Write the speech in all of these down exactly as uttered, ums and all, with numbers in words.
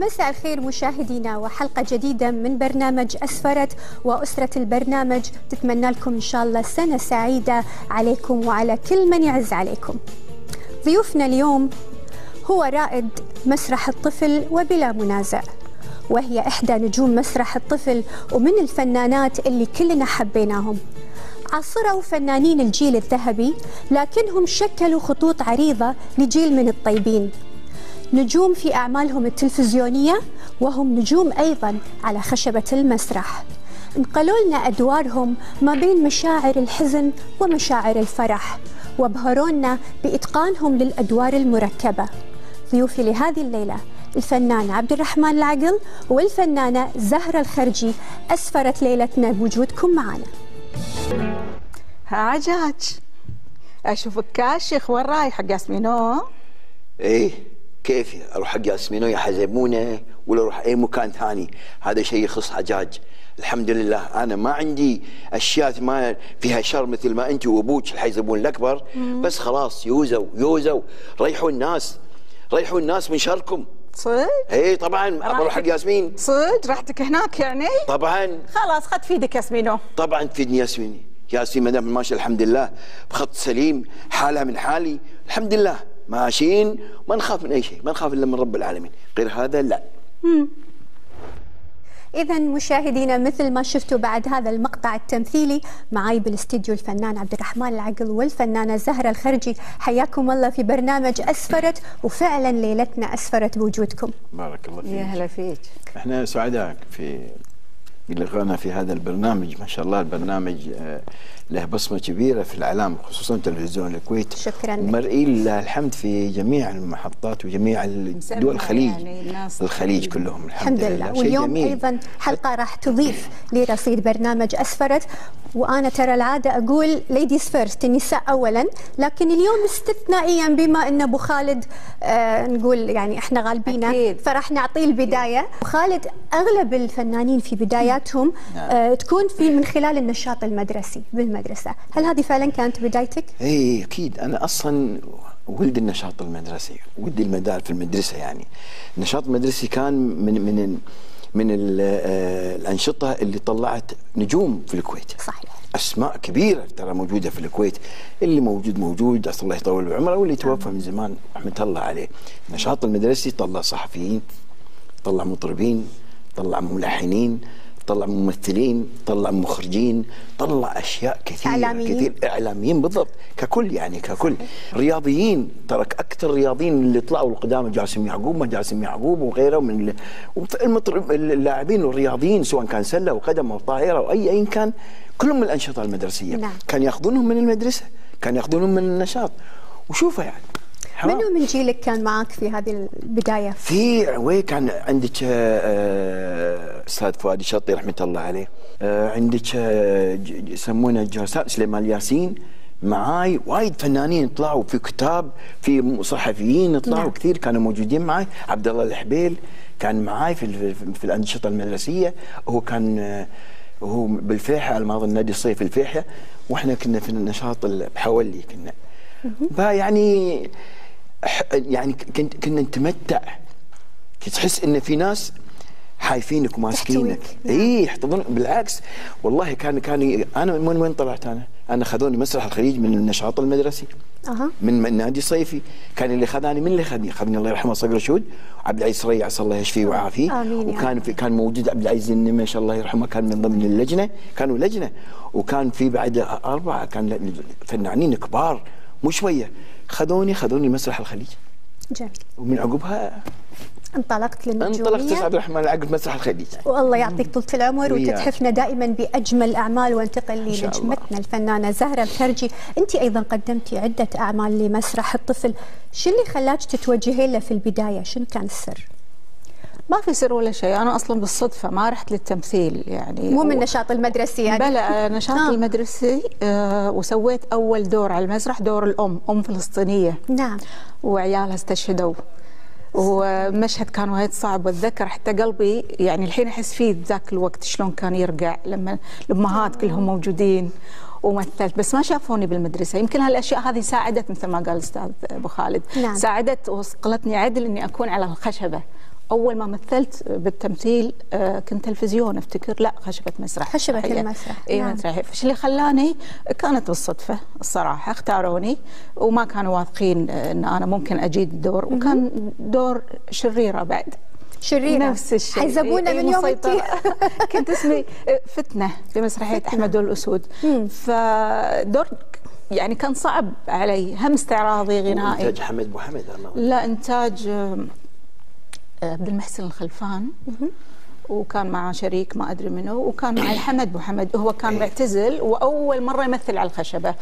مساء الخير مشاهدينا وحلقة جديدة من برنامج أسفرت وأسرة البرنامج. تتمنى لكم إن شاء الله سنة سعيدة عليكم وعلى كل من يعز عليكم. ضيوفنا اليوم هو رائد مسرح الطفل وبلا منازع، وهي إحدى نجوم مسرح الطفل ومن الفنانات اللي كلنا حبيناهم. عاصروا فنانين الجيل الذهبي لكنهم شكلوا خطوط عريضة لجيل من الطيبين، نجوم في أعمالهم التلفزيونية وهم نجوم أيضا على خشبة المسرح. انقلوا لنا أدوارهم ما بين مشاعر الحزن ومشاعر الفرح وابهرونا بإتقانهم للأدوار المركبة. ضيوفي لهذه الليلة الفنان عبد الرحمن العقل والفنانة زهرة الخرجي. أسفرت ليلتنا بوجودكم معنا. هاجاج أشوفك كاشخ، وين رايح حق ياسمينو؟ إيه كيفي اروح حق ياسمينو يا حزبونه ولا اروح اي مكان ثاني؟ هذا شيء يخص حجاج. الحمد لله انا ما عندي اشياء ما فيها شر مثل ما انت وابوك الحيزبون الاكبر، بس خلاص يوزوا يوزوا ريحوا الناس، ريحوا الناس من شركم. صدق؟ اي طبعا بروح حق ياسمين. صدق راحتك هناك يعني؟ طبعا خلاص خد في يدك ياسمينو. طبعا تفيدني ياسمين. ياسمين ما دام ماشيه الحمد لله بخط سليم، حالها من حالي الحمد لله، ماشيين ما نخاف من أي شيء، ما نخاف إلا من رب العالمين، غير هذا لا. إذا مشاهدينا مثل ما شفتوا بعد هذا المقطع التمثيلي، معاي بالاستديو الفنان عبد الرحمن العقل والفنانة زهرة الخرجي. حياكم الله في برنامج أسفرت، وفعلا ليلتنا أسفرت بوجودكم. بارك الله فيك. يا هلا فيك. احنا سعداء في لقائنا في هذا البرنامج، ما شاء الله البرنامج له بصمه كبيره في الاعلام خصوصا تلفزيون الكويت. شكرا لك. مرئي لله الحمد في جميع المحطات وجميع دول الخليج، يعني الخليج كلهم الحمد, الحمد لله. واليوم ايضا حلقه راح تضيف لرصيد برنامج اسفرت، وانا ترى العاده اقول ليديز فيرست، النساء اولا، لكن اليوم استثنائيا بما ان ابو خالد آه نقول يعني احنا غالبينه، فراح نعطيه البدايه. ابو خالد اغلب الفنانين في بدايه هم آه تكون في من خلال النشاط المدرسي بالمدرسه، هل هذه فعلا كانت بدايتك؟ اي اكيد، انا اصلا ولد النشاط المدرسي، ولد المدار في المدرسه، يعني النشاط المدرسي كان من من من الانشطه اللي طلعت نجوم في الكويت. صحيح. اسماء كبيره ترى موجوده في الكويت، اللي موجود موجود الله يطول بعمره، واللي توفى من زمان رحمه الله عليه. النشاط المدرسي طلع صحفيين، طلع مطربين، طلع ملحنين، طلع ممثلين، طلع مخرجين، طلع اشياء كثيره، إعلاميين. كثير اعلاميين بالضبط، ككل يعني ككل. رياضيين، ترك اكثر الرياضيين اللي طلعوا القدام جاسم يعقوب، ما جاسم يعقوب وغيره من المطرب اللاعبين والرياضيين سواء كان سله وقدم او طائره او اي اي كان، كلهم من الانشطه المدرسيه. نعم. كان ياخذونهم من المدرسه، كان ياخذونهم من النشاط وشوفه يعني. منو من جيلك كان معك في هذه البدايه؟ في وين كان عندك استاذ فؤاد الشاطي رحمه الله عليه، عندك يسمونه جاسم سليمان ياسين، معاي وايد فنانين طلعوا، في كتاب، في صحفيين طلعوا. نعم. كثير كانوا موجودين معي. عبد الله الحبيل كان معاي في في الانشطه المدرسيه، هو كان هو بالفيحة على ما اظن نادي الصيف الفيحة، واحنا كنا في النشاط بحولي كنا يعني يعني كنت كنا نتمتع، تحس ان في ناس حايفينك وماسكينك. اي يحتضنون بالعكس والله. كان كان انا من وين طلعت؟ انا انا خذوني مسرح الخليج من النشاط المدرسي. أه. من النادي الصيفي كان اللي خذاني، من اللي خذني؟ خذني الله يرحمه صقر رشود، عبد العزيز الريع عسى الله يشفيه ويعافيه. وكان في كان موجود عبد العزيز النميش الله يرحمه، كان من ضمن اللجنه، كانوا لجنه، وكان في بعد اربعه كان فنانين كبار مو شويه. خذوني خذوني مسرح الخليج. جميل. ومن عقبها انطلقت للنجوميه، انطلقت عبد الرحمن العقل مسرح الخليج. والله يعطيك طولة العمر وتتحفنا دائما باجمل الاعمال. وانتقل لنجمتنا الفنانه زهره الخرجي، انت ايضا قدمتي عده اعمال لمسرح الطفل، شو اللي خلاك تتوجهين له في البدايه؟ شنو كان السر؟ ما في سر ولا شيء، انا اصلا بالصدفه ما رحت للتمثيل يعني، مو من النشاط المدرسي يعني. بلى نشاط المدرسي. آه وسويت اول دور على المسرح دور الام، ام فلسطينيه. نعم. وعيالها استشهدوا، ومشهد كان وايد صعب، واتذكر حتى قلبي يعني الحين احس فيه بذاك الوقت شلون كان يرجع لما الامهات كلهم موجودين. ومثلت بس ما شافوني بالمدرسه، يمكن هالاشياء هذه ساعدت مثل ما قال الاستاذ ابو خالد. نعم. ساعدت وصقلتني عدل اني اكون على الخشبه اول ما مثلت بالتمثيل كنت تلفزيون افتكر، لا خشبه مسرح، خشبه المسرح اي نعم. مسرحيه. فش اللي خلاني كانت بالصدفه الصراحه، اختاروني وما كانوا واثقين ان انا ممكن اجيد الدور، وكان دور شريره بعد شريرة نفس الشيء حيزبونا من يوم التين كنت اسمي فتنة في مسرحية أحمد والأسود. فدور يعني كان صعب علي، هم استعراضي غنائي. إنتاج حمد محمد؟ لا إنتاج عبد المحسن الخلفان، وكان مع شريك ما أدري منه، وكان مع حمد محمد. هو كان معتزل وأول مرة يمثل على الخشبة،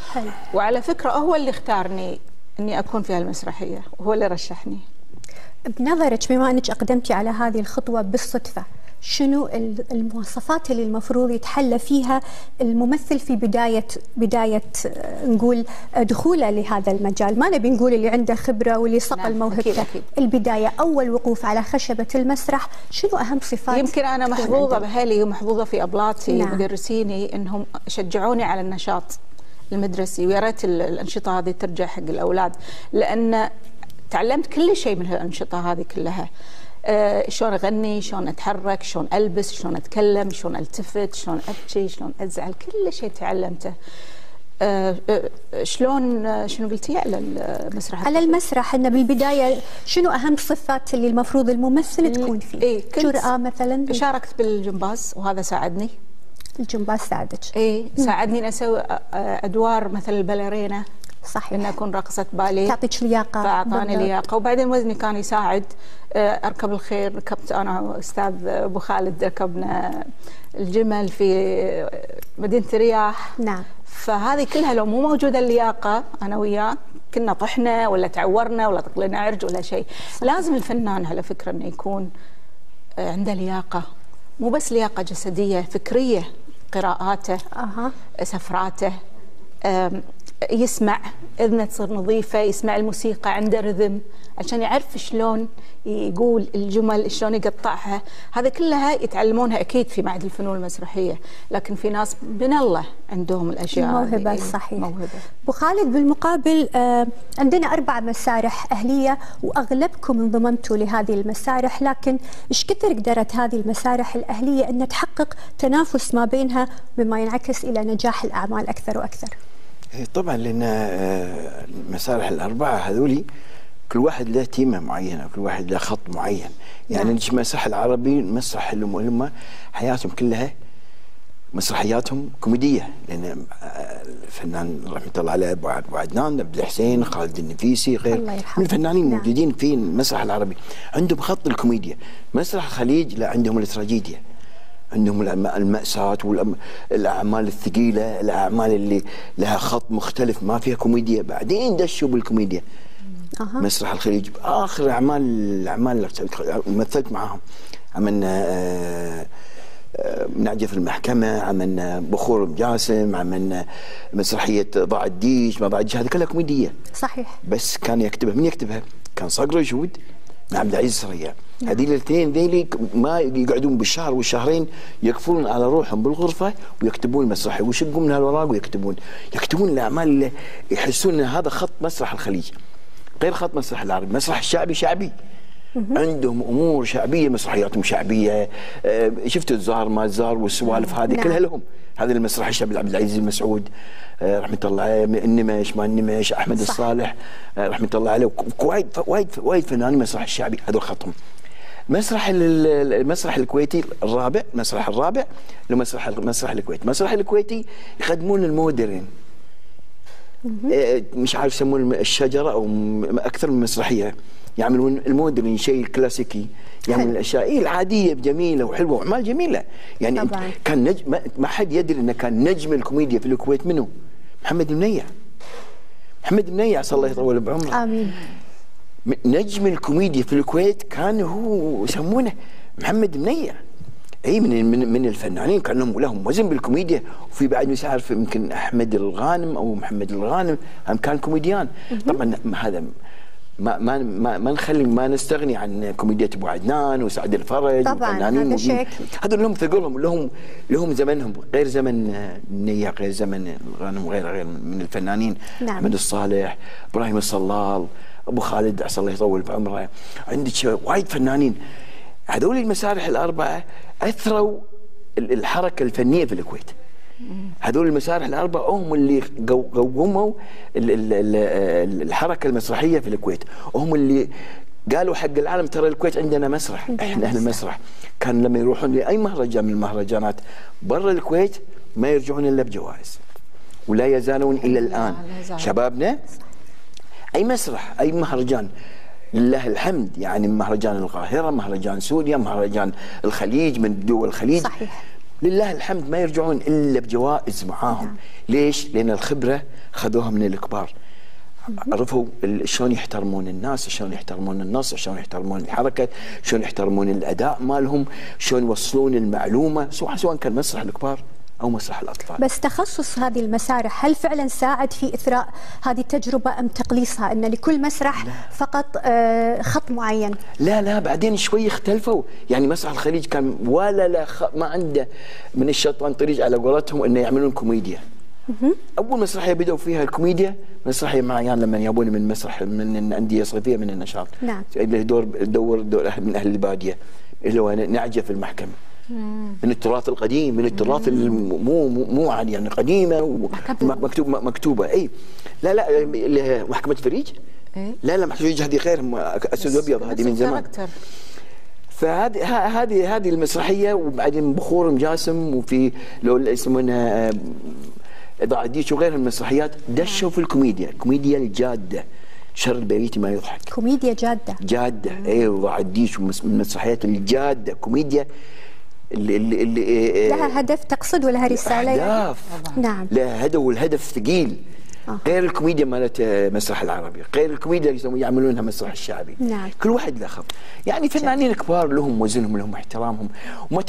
وعلى فكرة هو اللي اختارني أني أكون في هالمسرحية، وهو اللي رشحني. بنظرك بما انك اقدمتي على هذه الخطوه بالصدفه، شنو المواصفات اللي المفروض يتحلى فيها الممثل في بدايه بدايه نقول دخوله لهذا المجال؟ ما نبي نقول اللي عنده خبره واللي صقل موهبته، البدايه اول وقوف على خشبه المسرح، شنو اهم صفات؟ يمكن انا محظوظه بهالي ومحظوظه في ابلاطي مدرسيني انهم شجعوني على النشاط المدرسي، ويا ريت الانشطه هذه ترجع حق الاولاد، لان تعلمت كل شيء من هالأنشطة هذه كلها. أه شلون أغني، شلون أتحرك، شلون ألبس، شلون أتكلم، شلون ألتفت، شلون أبكي، شلون أزعل، كل شيء تعلمته. أه شلون شنو قلتي على المسرح؟ على المسرح أن بالبداية شنو أهم صفات اللي المفروض الممثل تكون فيه؟ إيه جرأة مثلا. شاركت بالجمباز وهذا ساعدني. الجمباز ساعدك؟ إيه ساعدني أن أسوي أدوار مثل الباليرينا. صحيح. ان اكون راقصه باليه تعطيك لياقه، فاعطاني لياقه. وبعدين وزني كان يساعد. اركب الخيل، ركبت انا واستاذ ابو خالد، ركبنا الجمل في مدينه الرياح. نعم. فهذه كلها لو مو موجوده اللياقه انا وياه كنا طحنا ولا تعورنا ولا طقلنا عرج ولا شيء. لازم الفنان على فكره انه يكون عنده لياقه، مو بس لياقه جسديه، فكريه، قراءاته، اها سفراته، يسمع، اذنه تصير نظيفه، يسمع الموسيقى، عنده رذم عشان يعرف شلون يقول الجمل، شلون يقطعها. هذا كلها يتعلمونها اكيد في معهد الفنون المسرحيه، لكن في ناس من الله عندهم الاشياء موهبه. صحيح. موهبه. ابو خالد بالمقابل آه عندنا اربع مسارح اهليه واغلبكم انضممتوا لهذه المسارح، لكن ايش كثر قدرت هذه المسارح الاهليه ان تحقق تنافس ما بينها مما ينعكس الى نجاح الاعمال اكثر واكثر؟ طبعا، لان المسارح الاربعه هذولي كل واحد له تيمه معينه، كل واحد له خط معين. يعني نعم. المسرح العربي، مسرح الامه حياتهم كلها مسرحياتهم كوميديه، لان الفنان رحمه الله عليه ابو عدنان، عبد الحسين، خالد النفيسي، غير من الفنانين موجودين في المسرح العربي عندهم خط الكوميديا. مسرح الخليج لا، عندهم التراجيديا، عندهم المأساة والأعمال الثقيلة، الأعمال اللي لها خط مختلف ما فيها كوميديا، بعدين دشوا بالكوميديا. أه. مسرح الخليج آخر أعمال الأعمال اللي مثلت معاهم، عملنا منعجة في المحكمة، عملنا بخور بجاسم، عملنا مسرحية ضاع الديش، ما ضاع الديش، هذه كلها كوميدية. صحيح. بس كان يكتبها من يكتبها؟ كان صقر رشود مع عبد العزيز السريع. هذيل الاثنين ذيلي ما يقعدون بالشهر والشهرين يكفون على روحهم بالغرفه ويكتبون مسرحي ويشقون من هالوراق ويكتبون يكتبون الاعمال اللي يحسون ان هذا خط مسرح الخليج غير خط مسرح العربي. مسرح الشعبي شعبي، عندهم امور شعبيه، مسرحياتهم شعبيه. شفتوا الزار ما الزار والسوالف هذه كلها لهم. هذا المسرح الشعبي، عبد العزيز المسعود رحمه الله عليه، النمش ما النمش، احمد الصالح رحمه الله عليه، وايد وايد وايد فنانين مسرح الشعبي، هذول خطهم. مسرح المسرح الكويتي الرابع، مسرح الرابع لمسرح مسرح الكويت. مسرح الكويتي يخدمون المودرن، مش عارف يسمون الشجره او اكثر من مسرحيه، يعملون المودرن شيء الكلاسيكي، يعمل الاشياء العاديه جميله وحلوه واعمال جميله. يعني طبعاً. كان نجم، ما حد يدري انه كان نجم الكوميديا في الكويت منه محمد منيع. محمد منيع صلى الله يطول بعمره. امين. نجم الكوميديا في الكويت كان هو يسمونه محمد منيع. اي من من, من الفنانين كان لهم لهم وزن بالكوميديا. وفي بعد مش عارف يمكن احمد الغانم او محمد الغانم هم كان كوميديان. طبعا هذا ما ما ما, ما نخلي ما نستغني عن كوميديا ابو عدنان وسعد الفرج. طبعا هذا شيء، هذول لهم ثقلهم، لهم لهم زمنهم، غير زمن منيع، غير زمن الغانم، غير غير من الفنانين. نعم. محمد الصالح، ابراهيم الصلال، ابو خالد عسى الله يطول بعمره. عندك وايد فنانين هذول المسارح الأربعة أثروا الحركة الفنية في الكويت. هذول المسارح الأربعة هم اللي قوموا الحركة المسرحية في الكويت، هم اللي قالوا حق العالم ترى الكويت عندنا مسرح، احنا اهل المسرح. كان لما يروحون لاي مهرجان من المهرجانات برا الكويت ما يرجعون الا بجوائز، ولا يزالون الى الان شبابنا اي مسرح اي مهرجان لله الحمد، يعني مهرجان القاهره، مهرجان سوريا، مهرجان الخليج، من دول الخليج صحيح. لله الحمد ما يرجعون الا بجوائز معاهم. ليش؟ لان الخبره خذوها من الكبار، عرفوا شلون يحترمون الناس، شلون يحترمون النص، شلون يحترمون الحركه، شلون يحترمون الاداء مالهم، شلون يوصلون المعلومه، سواء سواء كان مسرح الكبار او مسرح الاطفال. بس تخصص هذه المسارح هل فعلا ساعد في اثراء هذه التجربه ام تقليصها، ان لكل مسرح لا. فقط خط معين؟ لا لا، بعدين شوي اختلفوا، يعني مسرح الخليج كان ولا لا خ... ما عنده من الشيطان طريق على قولتهم انه يعملون كوميديا. اول مسرحيه بدأوا فيها الكوميديا مسرحيه معيان لما يابون من مسرح من الانديه الصيفيه من النشاط، نعم اللي دور دور, دور من اهل الباديه اللي هو نعجه في المحكمه، مم. من التراث القديم، من التراث مو مو عالي يعني قديمه مكتوب مكتوبه اي لا لا اللي محكمه فريج، لا لا محكمه فريج هذه غير اسود ابيض، هذه من زمان. فهذه هذه هذه المسرحيه، وبعدين بخور جاسم وفي لو يسمونها بعديش وغير المسرحيات دشوا في الكوميديا، الكوميديا الجاده، شر بيتي ما يضحك، كوميديا جاده جاده اي وبعديش من المسرحيات الجاده، كوميديا اللي اللي, اللي لها هدف. تقصد ولا رساله؟ اهداف يعني. نعم لها هدف، والهدف ثقيل آه. غير الكوميديا مالت المسرح العربي، غير الكوميديا اللي يعملونها مسرح الشعبي، نعم كل واحد له خط، يعني فنانين كبار لهم وزنهم لهم احترامهم،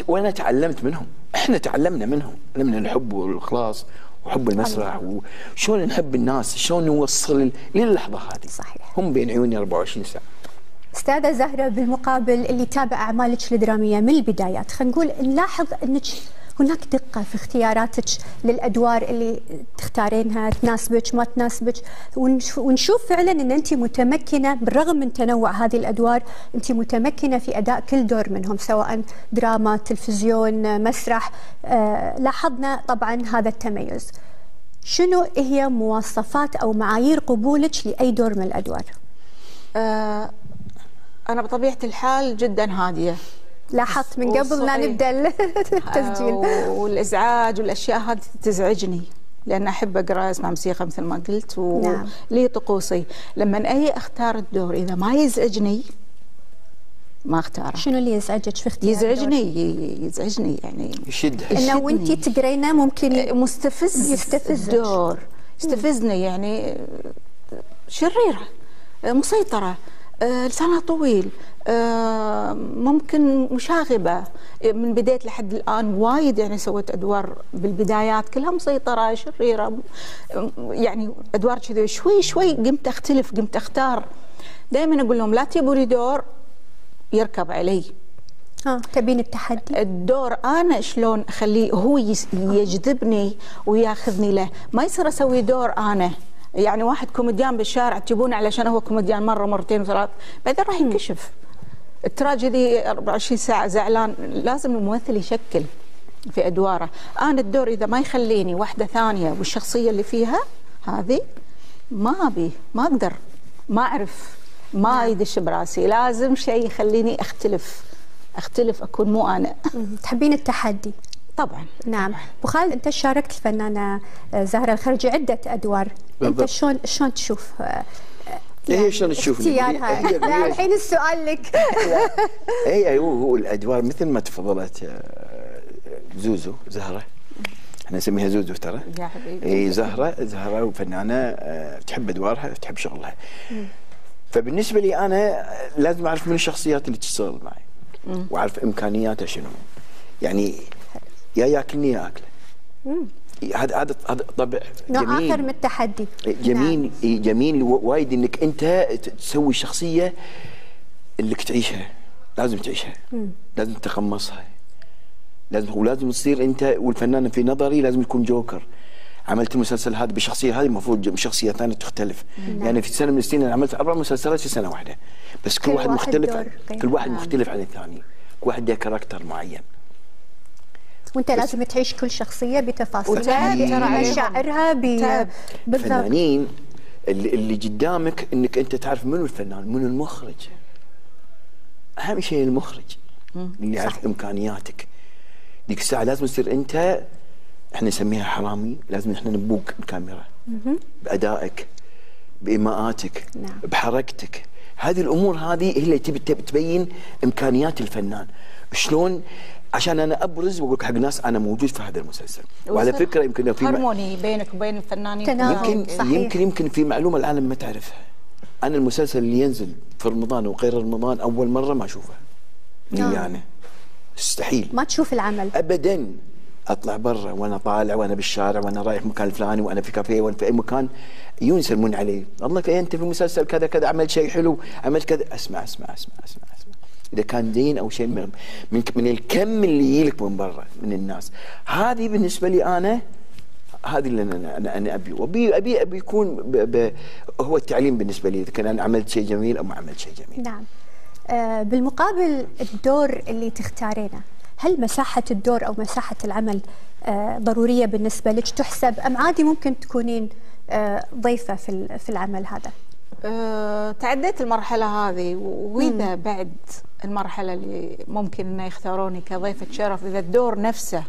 وانا تعلمت منهم، احنا تعلمنا منهم، تعلمنا الحب والخلاص وحب المسرح وشلون نحب الناس، شلون نوصل للحظه هذه. صحيح هم بين عيوني أربعة وعشرين ساعه. استاذه زهره، بالمقابل اللي تابع اعمالك الدراميه من البدايات، خلينا نقول نلاحظ انك هناك دقه في اختياراتك للادوار اللي تختارينها، تناسبك ما تناسبك، ونشوف فعلا ان انت متمكنه بالرغم من تنوع هذه الادوار، انت متمكنه في اداء كل دور منهم سواء دراما، تلفزيون، مسرح. آه، لاحظنا طبعا هذا التميز. شنو هي مواصفات او معايير قبولك لاي دور من الادوار؟ آه، انا بطبيعه الحال جدا هاديه، لاحظت من قبل ما نبدا التسجيل والازعاج والاشياء هذه تزعجني، لان احب اقرا اسمع موسيقى مثل ما قلت ولي نعم. طقوسي، لما اجي اختار الدور اذا ما يزعجني ما اختاره. شنو اللي يزعجك في اختيار يزعجني الدور؟ يزعجني يعني يشدك انه وانت تقرينه ممكن مستفز، يستفز الدور يستفزني، يعني شريره مسيطره، لسانها طويل، ممكن مشاغبه. من بدايه لحد الان وايد يعني سويت ادوار بالبدايات كلها مسيطره شريره، يعني ادوار كذي شوي شوي قمت اختلف، قمت اختار. دائما اقول لهم لا تجيبوا لي دور يركب علي. اه تبين التحدي؟ الدور انا شلون اخليه هو يجذبني وياخذني له، ما يصير اسوي دور انا. يعني واحد كوميديان بالشارع تجيبونه علشان هو كوميديان مره مرتين وثلاث، بعدين راح ينكشف. التراجيدي أربعة وعشرين ساعه زعلان، لازم الممثل يشكل في ادواره. انا الدور اذا ما يخليني واحده ثانيه والشخصيه اللي فيها هذه ما ابي، ما اقدر، ما اعرف، ما يدش براسي، لازم شيء يخليني اختلف، اختلف اكون مو انا. تحبين التحدي؟ طبعا. نعم. ابو خالد، انت شاركت الفنانه زهره الخرجي عده ادوار، انت شلون شلون تشوف يعني هي شلون تشوفني؟ الحين السؤال لك. اي ايوه، هو الادوار مثل ما تفضلت زوزو زهره، احنا نسميها زوزو ترى يا حبيبي. اي زهره زهره وفنانه تحب ادوارها، تحب شغلها. فبالنسبه لي انا لازم اعرف من الشخصيات اللي تشتغل معي واعرف امكانياتها شنو، يعني يا ياكلني يا اكله. هذا هذا هذا طبع نوع جميل، اخر من التحدي. جميل نعم. جميل وايد انك انت تسوي الشخصيه اللي تعيشها، لازم تعيشها، مم. لازم تقمصها، لازم ولازم تصير انت. والفنان في نظري لازم يكون جوكر. عملت المسلسل هذا بالشخصيه هذه، المفروض بشخصيه ثانيه تختلف. مم. يعني في سنه من السنين انا عملت اربع مسلسلات في سنه واحده، بس كل, كل واحد مختلف، كل واحد نعم. مختلف عن الثاني. لك واحد ليها كاركتر معين، وانت لازم تعيش كل شخصيه بتفاصيلها بمشاعرها بالضبط. الفنانين اللي اللي قدامك انك انت تعرف منو الفنان منو المخرج، اهم شيء المخرج اللي يعرف امكانياتك. ديك الساعه لازم يصير انت، احنا نسميها حرامي، لازم احنا نبوق الكاميرا بادائك بايماءاتك بحركتك. هذه الامور هذه هي اللي تبي تبين امكانيات الفنان شلون، عشان انا ابرز واقول حق الناس انا موجود في هذا المسلسل. وعلى فكره يمكن في هارموني بينك وبين الفنانين، يمكن صحيح. يمكن يمكن في معلومه العالم ما تعرفها، انا المسلسل اللي ينزل في رمضان وغير رمضان اول مره ما اشوفه. يعني مستحيل ما تشوف العمل ابدا. اطلع برا وانا طالع وانا بالشارع وانا رايح مكان الفلاني وانا في كافيه وانا في اي مكان ينسلمون علي، الله انت في مسلسل كذا كذا عملت شيء حلو عملت كذا. اسمع اسمع اسمع اسمع, أسمع. اذا كان دين او شيء من من, من الكم اللي يجيلك من برا من الناس، هذه بالنسبه لي انا هذه اللي انا انا, أنا ابي وابي ابي ابي يكون ب ب هو التعليم بالنسبه لي، اذا كان انا عملت شيء جميل او ما عملت شيء جميل. نعم. آه بالمقابل الدور اللي تختارينه، هل مساحة الدور أو مساحة العمل آه ضرورية بالنسبة لك تحسب أم عادي ممكن تكونين آه ضيفة في في العمل هذا؟ أه تعديت المرحلة هذه، وإذا مم. بعد المرحلة اللي ممكن إنه يختاروني كضيفة شرف، إذا الدور نفسه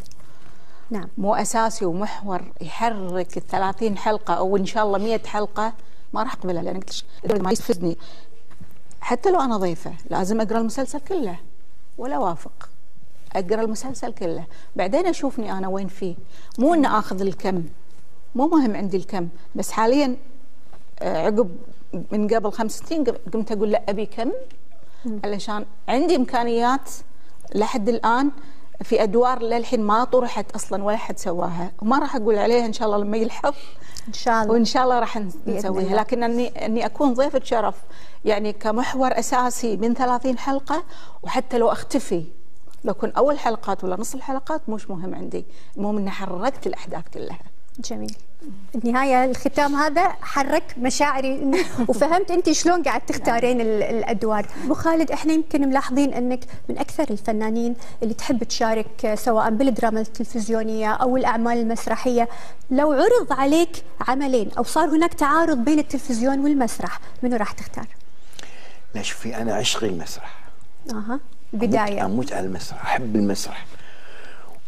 نعم مو أساسي ومحور يحرك الثلاثين حلقة أو إن شاء الله مئة حلقة ما راح أقبلها، لأن الدور ما يستفزني. حتى لو أنا ضيفة لازم أقرأ المسلسل كله ولا وافق، اقرا المسلسل كله بعدين اشوفني انا وين فيه، مو ان اخذ الكم، مو مهم عندي الكم. بس حاليا عقب من قبل خمس سنين قمت اقول لا ابي كم، علشان عندي امكانيات لحد الان في ادوار للحين ما طرحت اصلا ولا حد سواها، وما راح اقول عليها ان شاء الله لما يلحق ان شاء الله، وان شاء الله راح نسويها. لكن اني اني اكون ضيفة شرف يعني كمحور اساسي من ثلاثين حلقة، وحتى لو اختفي لو كنت أول حلقات ولا نص الحلقات مش مهم عندي، المهم إني حركت الأحداث كلها. جميل. النهاية الختام هذا حرك مشاعري وفهمت أنت شلون قاعد تختارين الأدوار. أبو خالد، إحنا يمكن ملاحظين أنك من أكثر الفنانين اللي تحب تشارك سواء بالدراما التلفزيونية أو الأعمال المسرحية. لو عرض عليك عملين أو صار هناك تعارض بين التلفزيون والمسرح، منو راح تختار؟ لا شوفي أنا عشقي المسرح. أها. بداية اموت على المسرح، احب المسرح.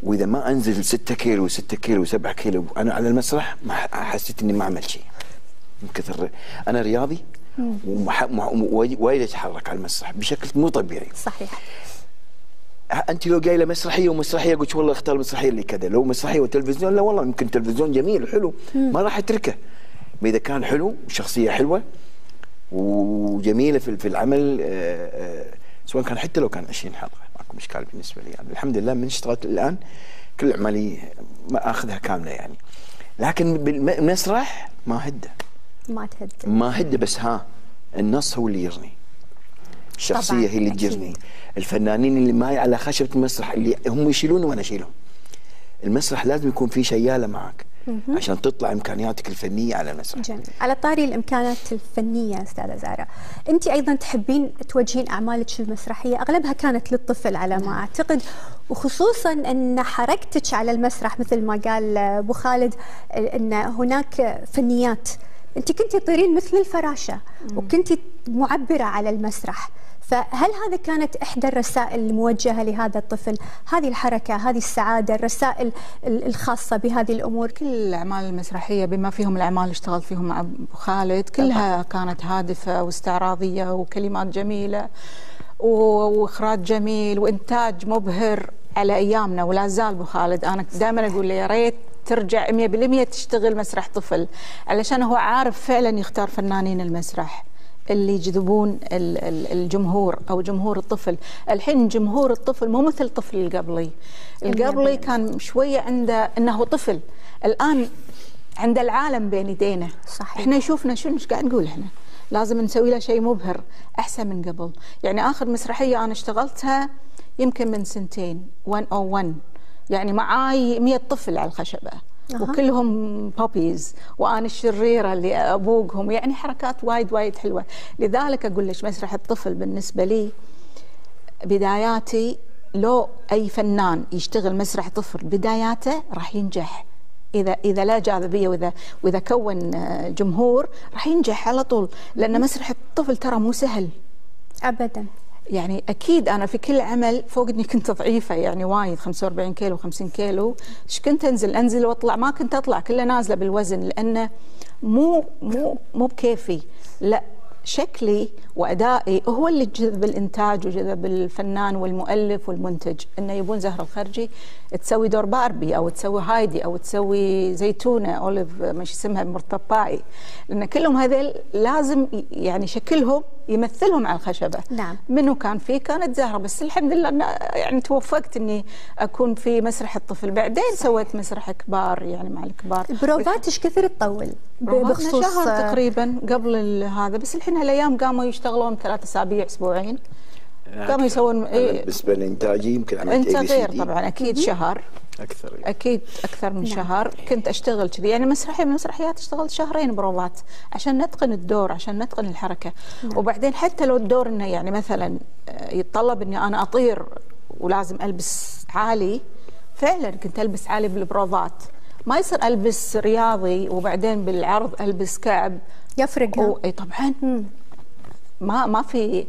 واذا ما انزل ستة كيلو وستة كيلو وسبعة كيلو انا على المسرح ما حسيت اني ما عملت شيء. من كثر انا رياضي ووايد اتحرك على المسرح بشكل مو طبيعي. صحيح. انت لو قايله مسرحيه ومسرحيه قلت والله اختار المسرحيه اللي كذا، لو مسرحيه وتلفزيون لا والله يمكن تلفزيون جميل وحلو ما راح اتركه. اذا كان حلو وشخصيه حلوه وجميله في العمل آآ آآ سواء كان حتى لو كان عشرين حلقه ماكو مشكال بالنسبه لي. يعني الحمد لله من اشتغلت الان كل اعمالي ما اخذها كامله يعني، لكن بالمسرح ما هده ما تهده ما هده بس ها النص هو اللي يرني، الشخصيه هي اللي تجرني، الفنانين اللي معي على خشبه المسرح اللي هم يشيلوني وانا اشيلهم. المسرح لازم يكون في شياله معك عشان تطلع امكانياتك الفنيه على المسرح. جميل. على طاري الامكانات الفنيه استاذه زهره، انت ايضا تحبين توجهين اعمالك المسرحيه اغلبها كانت للطفل على ما اعتقد، وخصوصا ان حركتك على المسرح مثل ما قال ابو خالد ان هناك فنيات، انت كنت تطيرين مثل الفراشه وكنت معبره على المسرح، فهل هذا كانت إحدى الرسائل الموجهة لهذا الطفل؟ هذه الحركة، هذه السعادة، الرسائل الخاصة بهذه الأمور؟ كل الأعمال المسرحية بما فيهم الأعمال اللي اشتغلت فيهم مع أبو خالد كلها كانت هادفة واستعراضية وكلمات جميلة وإخراج جميل وإنتاج مبهر على أيامنا، ولا زال أبو خالد أنا دائما أقول له يا ريت ترجع مئة بالمئة تشتغل مسرح طفل، علشان هو عارف فعلا يختار فنانين المسرح اللي يجذبون الجمهور او جمهور الطفل. الحين جمهور الطفل مو مثل الطفل القبلي، القبلي كان شويه عنده انه طفل، الان عند العالم بين يدينا. صحيح. احنا يشوفنا شنو قاعد نقول، احنا لازم نسوي له شيء مبهر احسن من قبل. يعني اخر مسرحيه انا اشتغلتها يمكن من سنتين مئة وواحد، يعني معاي مئة طفل على الخشبه وكلهم بابيز وانا الشريره اللي ابوقهم، يعني حركات وايد وايد حلوه. لذلك اقول لك مسرح الطفل بالنسبه لي بداياتي لو أي فنان يشتغل مسرح طفل بداياته راح ينجح، إذا إذا لا جاذبية وإذا وإذا كون جمهور راح ينجح على طول، لأن مسرح الطفل ترى مو سهل أبدا. يعني أكيد أنا في كل عمل فوق إني كنت ضعيفة يعني وايد، خمسة وأربعين كيلو وخمسين كيلو، إيش كنت أنزل أنزل وأطلع، ما كنت أطلع كله نازلة بالوزن، لأنه مو مو مو بكيفي، لا شكلي وأدائي هو اللي جذب الإنتاج وجذب الفنان والمؤلف والمنتج، إنه يبون زهرة الخرجي تسوي دور باربي أو تسوي هايدي أو تسوي زيتونة أوليف مش اسمها مرتباعي، لأن كلهم هذول لازم يعني شكلهم يمثلهم على الخشبة. نعم. منو كان فيه؟ كانت زهرة، بس الحمد لله أنا يعني توفقت إني أكون في مسرح الطفل، بعدين صحيح. سويت مسرح كبار يعني مع الكبار. بروفات إيش كثر تطول؟ بخصوص شهر تقريبا قبل هذا، بس الحين هالأيام قاموا يشتغلون ثلاث أسابيع أسبوعين. قاموا يسوون إيه؟ بالنسبة لإنتاجي يمكن عملت إيه بي سي دي طبعا أكيد شهر أكثر يعني. أكيد أكثر من نعم. شهر كنت أشتغل كذي يعني، مسرحية من مسرحيات اشتغلت شهرين بروفات عشان نتقن الدور، عشان نتقن الحركة. نعم. وبعدين حتى لو الدور إنه يعني مثلا يتطلب إني أنا أطير ولازم ألبس عالي، فعلا كنت ألبس عالي بالبروفات، ما يصير ألبس رياضي وبعدين بالعرض ألبس كعب، يفرق. و... أي طبعا ما ما في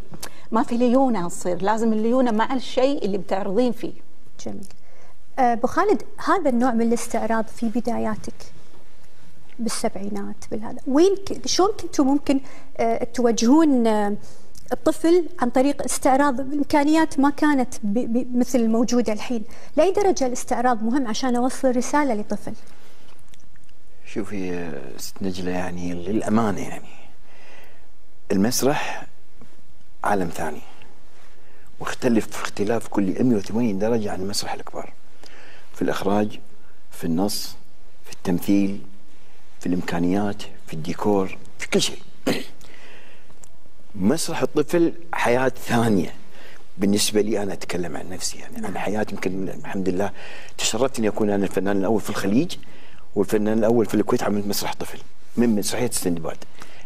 ما في ليونه، تصير لازم الليونه مع الشيء اللي بتعرضين فيه. جميل. ابو خالد، هذا النوع من الاستعراض في بداياتك بالسبعينات بالهذا، وين ك... شلون كنتوا ممكن أه توجهون أه الطفل عن طريق استعراض؟ الامكانيات ما كانت ب... ب... مثل الموجوده الحين، لاي درجه الاستعراض مهم عشان اوصل رساله لطفل؟ شوفي ست نجله، يعني للامانه يعني المسرح عالم ثاني، واختلف اختلاف كل مئة وثمانين درجة عن المسرح الكبار، في الإخراج، في النص، في التمثيل، في الإمكانيات، في الديكور، في كل شيء. مسرح الطفل حياة ثانية بالنسبة لي، أنا أتكلم عن نفسي يعني. أنا حياتي يمكن الحمد لله تشرفت إني أكون أنا الفنان الأول في الخليج والفنان الأول في الكويت عملت مسرح طفل من مسرحية السندباد.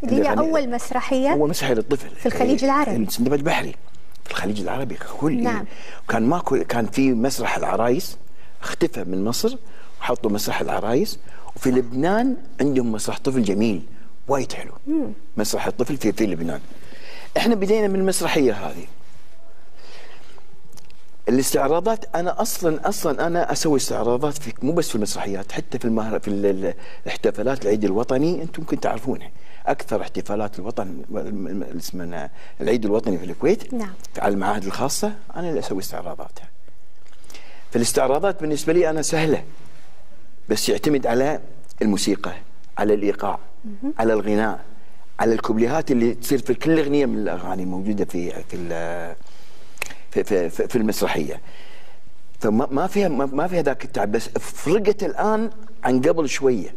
دي هي أول مسرحية أول مسرحية للطفل في الخليج العربي، السندباد البحري في الخليج العربي ككل. نعم. كان ماكو، كان في مسرح العرايس اختفى من مصر وحطوا مسرح العرايس، وفي لبنان عندهم مسرح طفل جميل وايد حلو. مم. مسرح الطفل في في لبنان. احنا بدينا من المسرحية هذه. الاستعراضات انا اصلا اصلا انا اسوي استعراضات في مو بس في المسرحيات، حتى في المهر في الاحتفالات العيد الوطني، انتم ممكن تعرفونه اكثر احتفالات الوطن اسمنا العيد الوطني في الكويت. نعم. على المعاهد الخاصه انا اللي اسوي استعراضاتها. فالاستعراضات بالنسبه لي انا سهله، بس يعتمد على الموسيقى، على الايقاع، مه. على الغناء، على الكوبليهات اللي تصير في كل اغنيه من الاغاني موجوده في في في في, في المسرحيه. فما ما فيها ما فيها ذاك التعب، بس فرقت الان عن قبل شويه.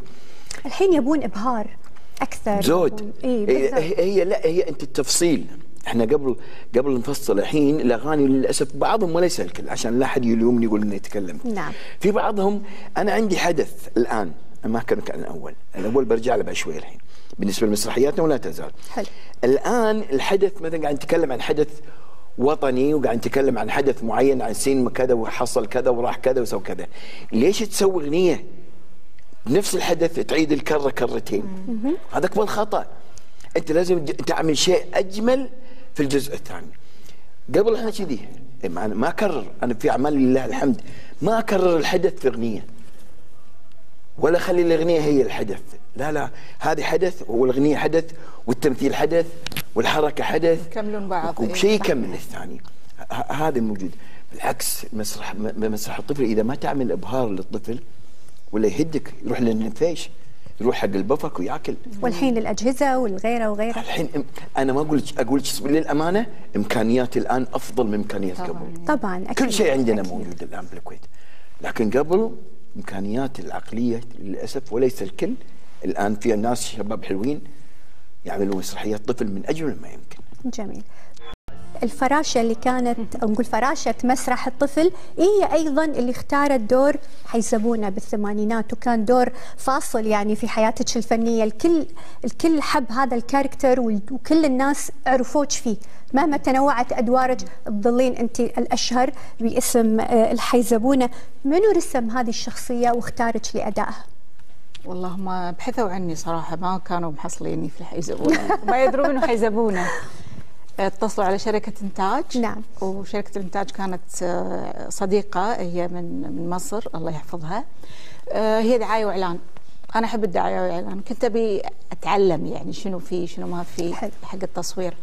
الحين يبون ابهار اكثر زود. إيه هي, هي لا هي انت التفصيل. احنا قبل قبل نفصل، الحين الاغاني للاسف بعضهم وليس الكل، عشان لا احد يلومني يقول اني اتكلم. نعم. في بعضهم انا عندي حدث الان ما كان كان الاول، الاول برجع له شوي الحين بالنسبه لمسرحياتنا ولا تزال. حلو. الان الحدث مثلا قاعد نتكلم عن حدث وطني، وقاعد نتكلم عن حدث معين، عن سين كذا وحصل كذا وراح كذا وسوى كذا، ليش تسوي اغنيه نفس الحدث تعيد الكره كرتين؟ هذاك هو الخطا. انت لازم تعمل شيء اجمل في الجزء الثاني. قبل احنا كذي ما اكرر، انا في اعمال لله الحمد ما اكرر الحدث في اغنيه، ولا اخلي الاغنيه هي الحدث، لا لا، هذه حدث والاغنيه حدث والتمثيل حدث والحركه حدث، يكملون بعض وشيء يكمل الثاني. هذا موجود. بالعكس مسرح مسرح الطفل اذا ما تعمل ابهار للطفل ولا يهدك يروح للنفيش، يروح حق البفك وياكل. والحين الاجهزه والغيره وغيره. الحين انا ما اقول لك اقول لك للامانه امكانيات الان افضل من امكانيات قبل. طبعا اكيد كل شيء عندنا أكيد. موجود الان بالكويت، لكن قبل امكانيات العقليه للاسف وليس الكل. الان في ناس شباب حلوين يعملون مسرحيات طفل من اجمل ما يمكن. جميل. الفراشة اللي كانت نقول فراشة مسرح الطفل هي أيضا اللي اختارت دور حيزبونة بالثمانينات، وكان دور فاصل يعني في حياتك الفنية. الكل الكل حب هذا الكاركتر وكل الناس عرفوك فيه مهما تنوعت أدوارك، تظلين أنت الأشهر باسم الحيزبونة. منو رسم هذه الشخصية واختارك لأدائها؟ والله ما بحثوا عني صراحة، ما كانوا محصليني في الحيزبونة، ما يدرون منو حيزبونة. اتصلوا على شركة إنتاج. نعم. وشركة الإنتاج كانت صديقة، هي من من مصر الله يحفظها، هي دعاية وإعلان. أنا أحب الدعاية والإعلان، كنت أبي أتعلم يعني شنو في شنو ما في حق التصوير.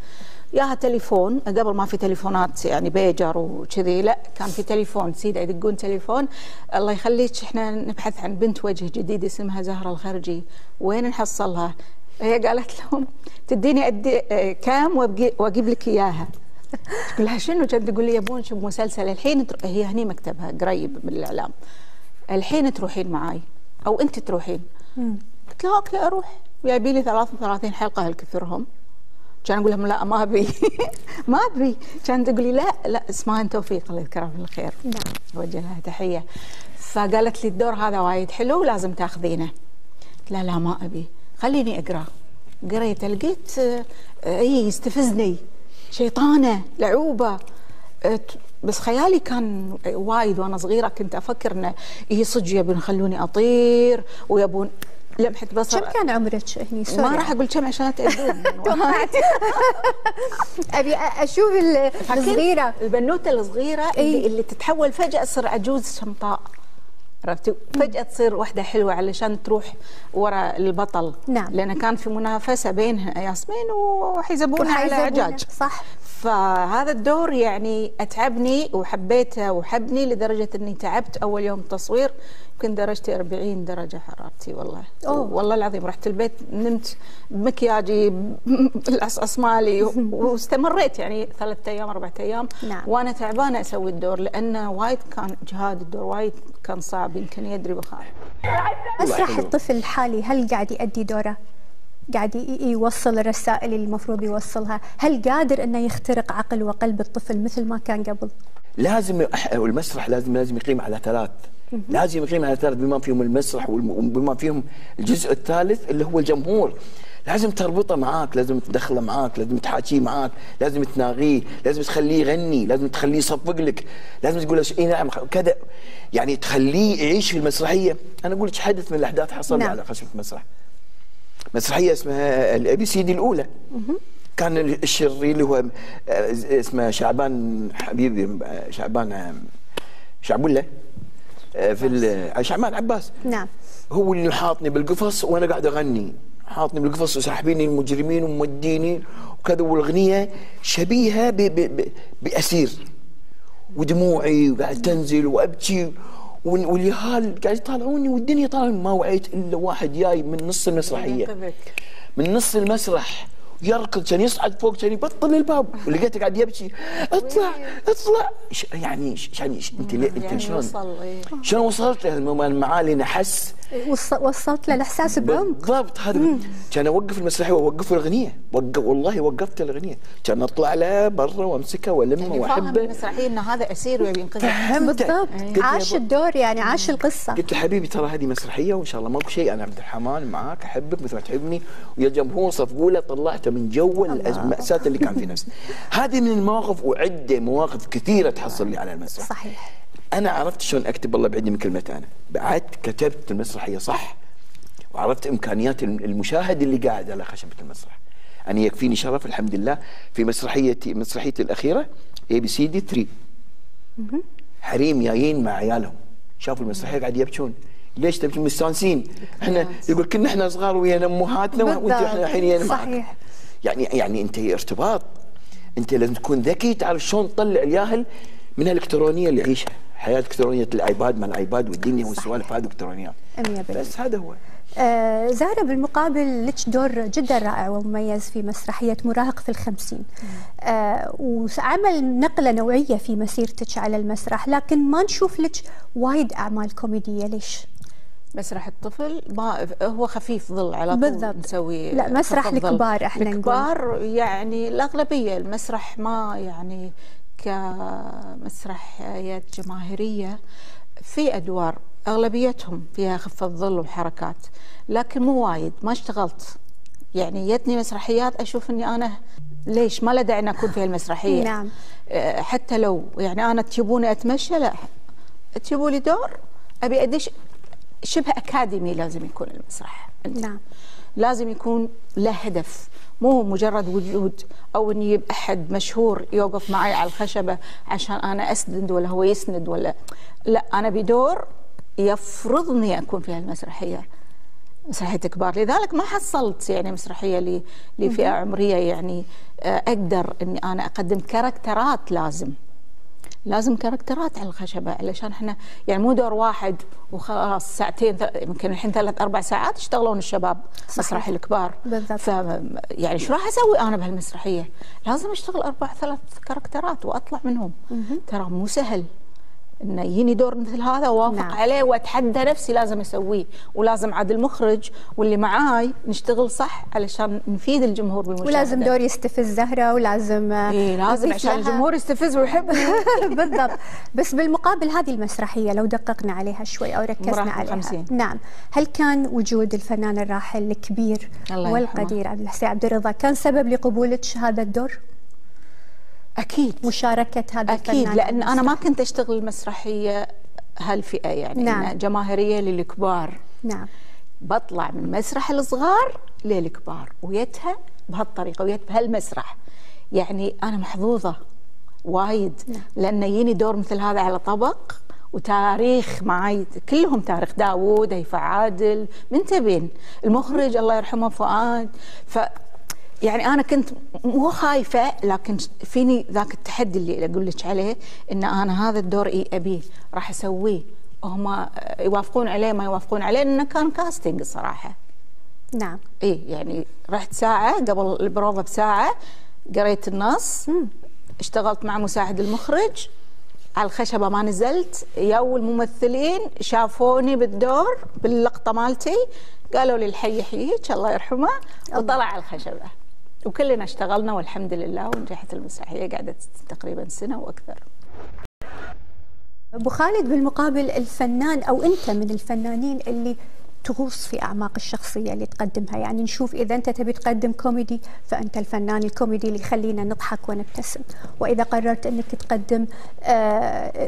ياها تليفون، قبل ما في تليفونات يعني بيجر وكذي، لا كان في تليفون سيدة يدقون تليفون، الله يخليك احنا نبحث عن بنت وجه جديد اسمها زهرة الخرجي، وين نحصلها؟ هي قالت لهم تديني أدي كام واجيب لك اياها. تقول لها شنو؟ كانت تقول لي يبون شوف مسلسل الحين، هي هني مكتبها قريب من الاعلام، الحين تروحين معاي او انت تروحين. قلت لها اوكي اروح. جايبي لي ثلاث وثلاثين حلقه هالكثرهم. كان اقول لهم لا ما ابي ما ابي، كانت تقول لي لا لا اسمها توفيق الله يذكرها بالخير. نعم. اوجه لها تحيه. فقالت لي الدور هذا وايد حلو لازم تاخذينه. قلت لها لا ما ابي، خليني اقرا. قريت لقيت اي يستفزني، شيطانه لعوبه، بس خيالي كان وايد وانا صغيره، كنت افكر انه اي صدق يبون يخلوني اطير ويبون لمحه بصر. كم كان عمرك هني؟ ما راح اقول كم عشان تأذون. ابي اشوف الصغيره البنوته الصغيره اللي, اللي تتحول فجاه تصير عجوز شمطاء، عرفتي؟ فجاه تصير واحده حلوه علشان تروح ورا البطل. نعم. لان كان في منافسه بين ياسمين وحيزبونه على عجاج. صح. فهذا الدور يعني اتعبني وحبيته وحبني لدرجه اني تعبت اول يوم تصوير، يمكن درجتي أربعين درجه حرارتي والله. أوه. والله العظيم رحت البيت نمت بمكياجي بالاسمالي واستمريت يعني ثلاث ايام اربع ايام. نعم. وانا تعبانه اسوي الدور لانه وايد كان اجهاد، الدور وايد كان صعب، يمكن يدري بخاف. مسرح الطفل الحالي هل قاعد يؤدي دوره؟ قاعد يوصل الرسائل اللي المفروض يوصلها، هل قادر انه يخترق عقل وقلب الطفل مثل ما كان قبل؟ لازم المسرح لازم لازم يقيم على ثلاث، لازم يقيم على ثلاث بما فيهم المسرح وبما فيهم الجزء الثالث اللي هو الجمهور. لازم تربطه معاك، لازم تدخله معاك، لازم تحاكيه معاك، لازم تناغيه، لازم تخليه يغني، لازم تخليه يصفق لك، لازم تقول له اي نعم كذا، يعني تخليه يعيش في المسرحيه. انا اقول لك حدث من الاحداث حصل على خشبه المسرح. مسرحيه اسمها الاي بي سي دي الاولى. كان الشرير اللي هو اسمه شعبان حبيبي شعبان شعبوله في شعبان عباس. نعم. هو اللي حاطني بالقفص وانا قاعد اغني، حاطني بالقفص وساحبيني المجرمين وموديني وكذا، والاغنيه شبيهه ب ب ب باسير، ودموعي وقاعد تنزل وابكي واليهال قاعد يطالعوني والدنيا طالعوني. ما وعيت الا واحد جاي من نص المسرحيه، من نص المسرح يركض، كان يصعد فوق، كان يبطل الباب، ولقيته قاعد يبكي اطلع اطلع. يعني يعني انت انت شلون شلون وصلت المعالي؟ انا احس وصلت له الاحساس بعمق بالضبط. هذا كان اوقف المسرحيه واوقف الاغنيه، وقف والله وقفت الاغنيه، كان اطلع له برا وامسكه والمه واحبه. فاهم المسرحيه ان هذا اسير ويبي ينقذه بالضبط، عاش الدور يعني عاش القصه. قلت له حبيبي ترى هذه مسرحيه وان شاء الله ماكو شيء، انا عبد الرحمن معاك احبك مثل ما تحبني، ويا الجمهور صفقوا له، طلعته من جو المأساة اللي كان في نفسه. هذه من المواقف وعده مواقف كثيره تحصل لي على المسرح. صحيح. أنا عرفت شلون أكتب الله بعدني من كلمة أنا، بعد كتبت المسرحية صح، وعرفت إمكانيات المشاهد اللي قاعد على خشبة المسرح. أنا يكفيني شرف الحمد لله في مسرحيتي مسرحيتي الأخيرة إي بي سي دي ثلاثة. حريم جايين مع عيالهم، شافوا المسرحية قاعد يبكون. ليش تبكي؟ مستانسين، احنا يقول كنا احنا صغار ويا أمهاتنا وأنت احنا الحين ويا معك. يعني يعني أنت ارتباط، أنت لازم تكون ذكي، تعرف شلون تطلع الياهل من الإلكترونية اللي يعيشها. حياة إلكترونية الأيباد مع الأيباد والدنيا والسوالف هذه إلكترونيات. بس هذا هو. آه زهرة، بالمقابل لك دور جدا رائع ومميز في مسرحية مراهق في الخمسين، آه وعمل نقلة نوعية في مسيرتك على المسرح، لكن ما نشوف لك وايد أعمال كوميدية، ليش؟ مسرح الطفل ما هو خفيف ظل على طول بالضبط. نسوي لا مسرح الكبار احنا الكبار يعني الاغلبيه المسرح ما يعني كمسرحيات جماهيريه في ادوار اغلبيتهم فيها خفه ظل وحركات لكن مو وايد ما اشتغلت يعني يتني مسرحيات اشوف اني انا ليش ما له داعي ان اكون في المسرحيه نعم حتى لو يعني انا تجيبوني اتمشى لا تجيبوا لي دور ابي ادش شبه اكاديمي لازم يكون المسرح نعم لازم يكون له هدف مو مجرد وجود او اني احد مشهور يوقف معي على الخشبه عشان انا اسند ولا هو يسند ولا لا انا بدور يفرضني اكون في هالمسرحيه مسرحيه كبار لذلك ما حصلت يعني مسرحيه لي لفئه عمريه يعني اقدر اني انا اقدم كاركترات لازم لازم كاركترات على الخشبه علشان احنا يعني مو دور واحد وخلاص ساعتين يمكن الحين ثلاث اربع ساعات يشتغلون الشباب صحيح. مسرح الكبار بالضبط ف يعني شو راح اسوي انا بهالمسرحيه؟ لازم اشتغل اربع ثلاث كاركترات واطلع منهم مه. ترى مو سهل انه يجيني دور مثل هذا واوافق نعم. عليه واتحدى نفسي لازم اسويه ولازم عاد المخرج واللي معاي نشتغل صح علشان نفيد الجمهور بالمشاهده ولازم دور يستفز زهره ولازم إيه لازم عشان لها. الجمهور يستفز ويحبني بالضبط بس بالمقابل هذه المسرحيه لو دققنا عليها شوي او ركزنا عليها خمسين. نعم هل كان وجود الفنان الراحل الكبير والقدير عبد الحسين عبد الرضا كان سبب لقبولك هذا الدور؟ أكيد مشاركة هذا أكيد لأن أنا ما كنت أشتغل المسرحية هالفئة يعني نعم. جماهيرية للكبار نعم بطلع من مسرح الصغار للكبار ويتها بهالطريقة ويت بهالمسرح يعني أنا محظوظة وايد نعم. لأن يجيني دور مثل هذا على طبق وتاريخ معي كلهم تاريخ داوود هيفا عادل من تبين المخرج الله يرحمه فؤاد ف يعني أنا كنت مو خايفة لكن فيني ذاك التحدي اللي أقول لك عليه إن أنا هذا الدور إيه أبيه راح أسويه وهم يوافقون عليه ما يوافقون عليه إنه كان كاستنج الصراحة نعم إيه يعني رحت ساعة قبل البروفة بساعة قريت النص اشتغلت مع مساعد المخرج على الخشبة ما نزلت يو الممثلين شافوني بالدور باللقطة مالتي قالوا لي الحي يحييك الله يرحمه وطلع على الخشبة وكلنا اشتغلنا والحمد لله ونجحت المسرحية قعدت تقريبا سنة وأكثر. أبو خالد بالمقابل الفنان أو أنت من الفنانين اللي تغوص في أعماق الشخصية اللي تقدمها يعني نشوف إذا أنت تبي تقدم كوميدي فأنت الفنان الكوميدي اللي يخلينا نضحك ونبتسم وإذا قررت أنك تقدم آه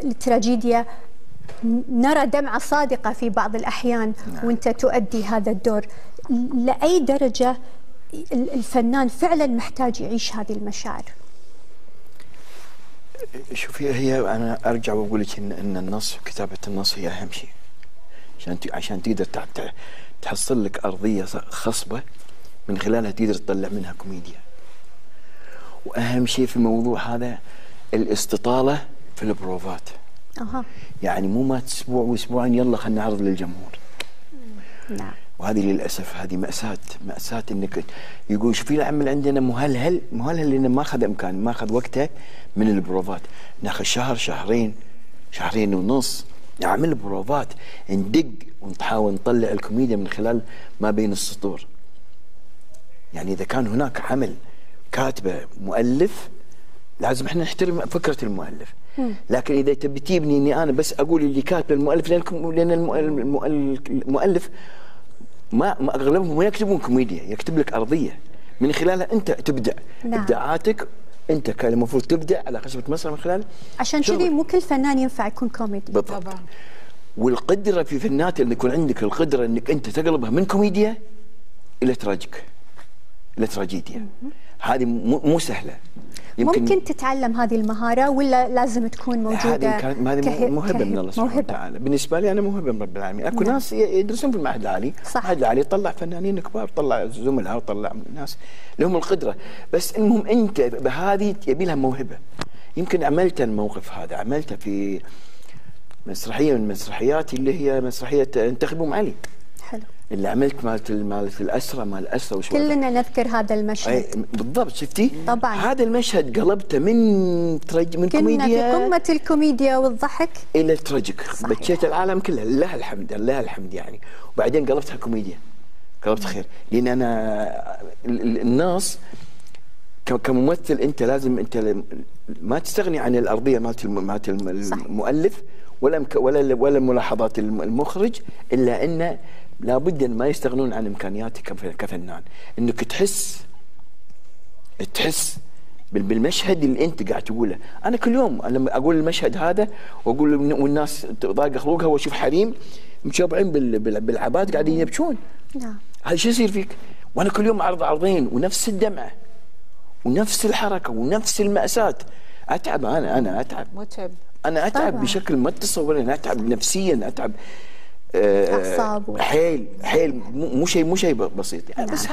التراجيديا نرى دمعة صادقة في بعض الأحيان وأنت تؤدي هذا الدور لأي درجة الفنان فعلا محتاج يعيش هذه المشاعر؟ شوفي هي أنا أرجع وأقول لك إن, إن النص وكتابة النص هي أهم شيء عشان عشان تقدر تحصل لك أرضية خصبة من خلالها تقدر تطلع منها كوميديا وأهم شيء في الموضوع هذا الاستطالة في البروفات أه. يعني مو مات اسبوع واسبوعين يلا خلينا نعرض للجمهور نعم وهذه للاسف هذه مأساة مأساة انك يقول شوفي العمل عندنا مهلهل مهلهل لانه ما اخذ امكان ما اخذ وقته من البروفات ناخذ شهر شهرين شهرين ونص نعمل بروفات ندق ونحاول نطلع الكوميديا من خلال ما بين السطور يعني اذا كان هناك عمل كاتبه مؤلف لازم احنا نحترم فكره المؤلف لكن اذا تبي تبني اني انا بس اقول اللي كاتبه المؤلف لانكم لان المؤلف ما اغلبهم ما يكتبون كوميديا يكتب لك ارضيه من خلالها انت تبدع نعم. ابداعاتك انت كان المفروض تبدع على خشبه مسرح من خلال عشان كذي مو كل فنان ينفع يكون كوميدي بالضبط طبعا والقدره في فنانات ان يكون عندك القدره انك انت تقلبها من كوميديا الى تراجيك الى تراجيديا هذه مو سهله يمكن ممكن تتعلم هذه المهاره ولا لازم تكون موجوده هذه كانت هذه موهبه من الله سبحانه وتعالى بالنسبه لي انا موهبه من رب العالمين اكو نعم. ناس يدرسون في المعهد العالي المعهد العالي طلع فنانين كبار طلع زملاء وطلع ناس لهم القدره بس المهم انت بهذه يبي لها موهبه يمكن عملت الموقف هذا عملته في مسرحيه من مسرحياتي اللي هي مسرحيه انتخبوا معلي حلو اللي عملت مالت مالت الاسره مال الاسره وشو كلنا نذكر هذا المشهد بالضبط. شفتي طبعا هذا المشهد قلبته من ترج من كوميديا كنا في قمه الكوميديا والضحك الى التراجيك. بكيت العالم كله لله الحمد لله الحمد يعني. وبعدين قلبتها كوميديا قلبت خير لان انا الناس كممثل انت لازم انت ما تستغني عن الارضيه مالت مالت المؤلف ولا ولا ولا ملاحظات المخرج الا انه لابد ان ما يستغنون عن امكانياتك كفنان انك تحس تحس بالمشهد اللي انت قاعد تقوله. انا كل يوم لما اقول المشهد هذا واقول والناس ضايقه خلقها واشوف حريم مشبعين بالعباد قاعدين يبكون. نعم هذا شو يصير فيك؟ وانا كل يوم اعرض عرضين ونفس الدمعه ونفس الحركه ونفس المأساة. اتعب انا انا اتعب متعب انا اتعب طبعا. بشكل ما تتصورين اتعب نفسيا اتعب اعصاب حيل حيل مو شيء مو شيء بسيط يعني. نعم. بس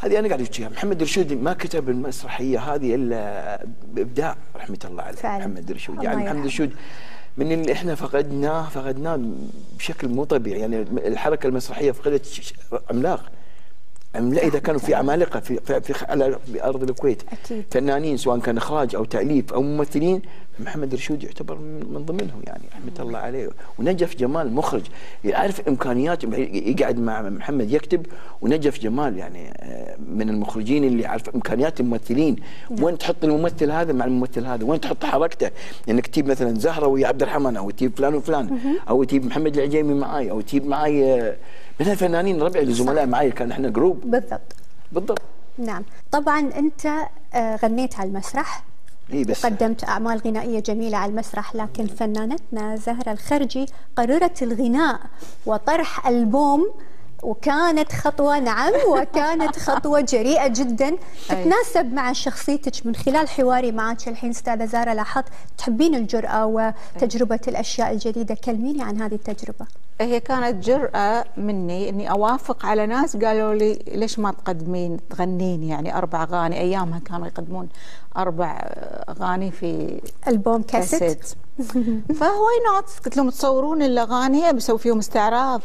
هذه انا قاعد احكيها محمد رشود ما كتب المسرحيه هذه الا بابداع رحمه الله عليه فعلا. محمد رشود يعني محمد رشود من اللي احنا فقدناه فقدناه بشكل مو طبيعي يعني. الحركه المسرحيه فقدت عملاق عملاق اذا كانوا في عمالقه في في على ارض الكويت أكيد. فنانين سواء كان اخراج او تاليف او ممثلين محمد رشود يعتبر من ضمنهم يعني رحمه الله عليه. ونجف جمال مخرج يعرف امكانياته يقعد مع محمد يكتب ونجف جمال يعني من المخرجين اللي يعرف امكانيات الممثلين وين تحط الممثل هذا مع الممثل هذا وين تحط حركته انك تجيب مثلا زهره ويا عبد الرحمن او تجيب فلان وفلان او تجيب محمد العجيمي معي او تجيب معي من الفنانين ربعي اللي زملاء معي كان احنا جروب بالضبط بالضبط. نعم طبعا انت غنيت على المسرح إيه بس قدمت أعمال غنائية جميلة على المسرح لكن فنانتنا زهرة الخرجي قررت الغناء وطرح ألبوم وكانت خطوة نعم وكانت خطوة جريئة جدا تتناسب مع شخصيتك. من خلال حواري معك الحين أستاذة زهرة لاحظت تحبين الجرأة وتجربة الأشياء الجديدة. كلميني عن هذه التجربة. هي كانت جرأة مني أني أوافق على ناس قالوا لي ليش ما تقدمين تغنين يعني أربع أغاني. أيامها كانوا يقدمون أربع أغاني في ألبوم كاسيت فهو نوت قلت لهم تصورون الأغاني بسوي فيهم استعراض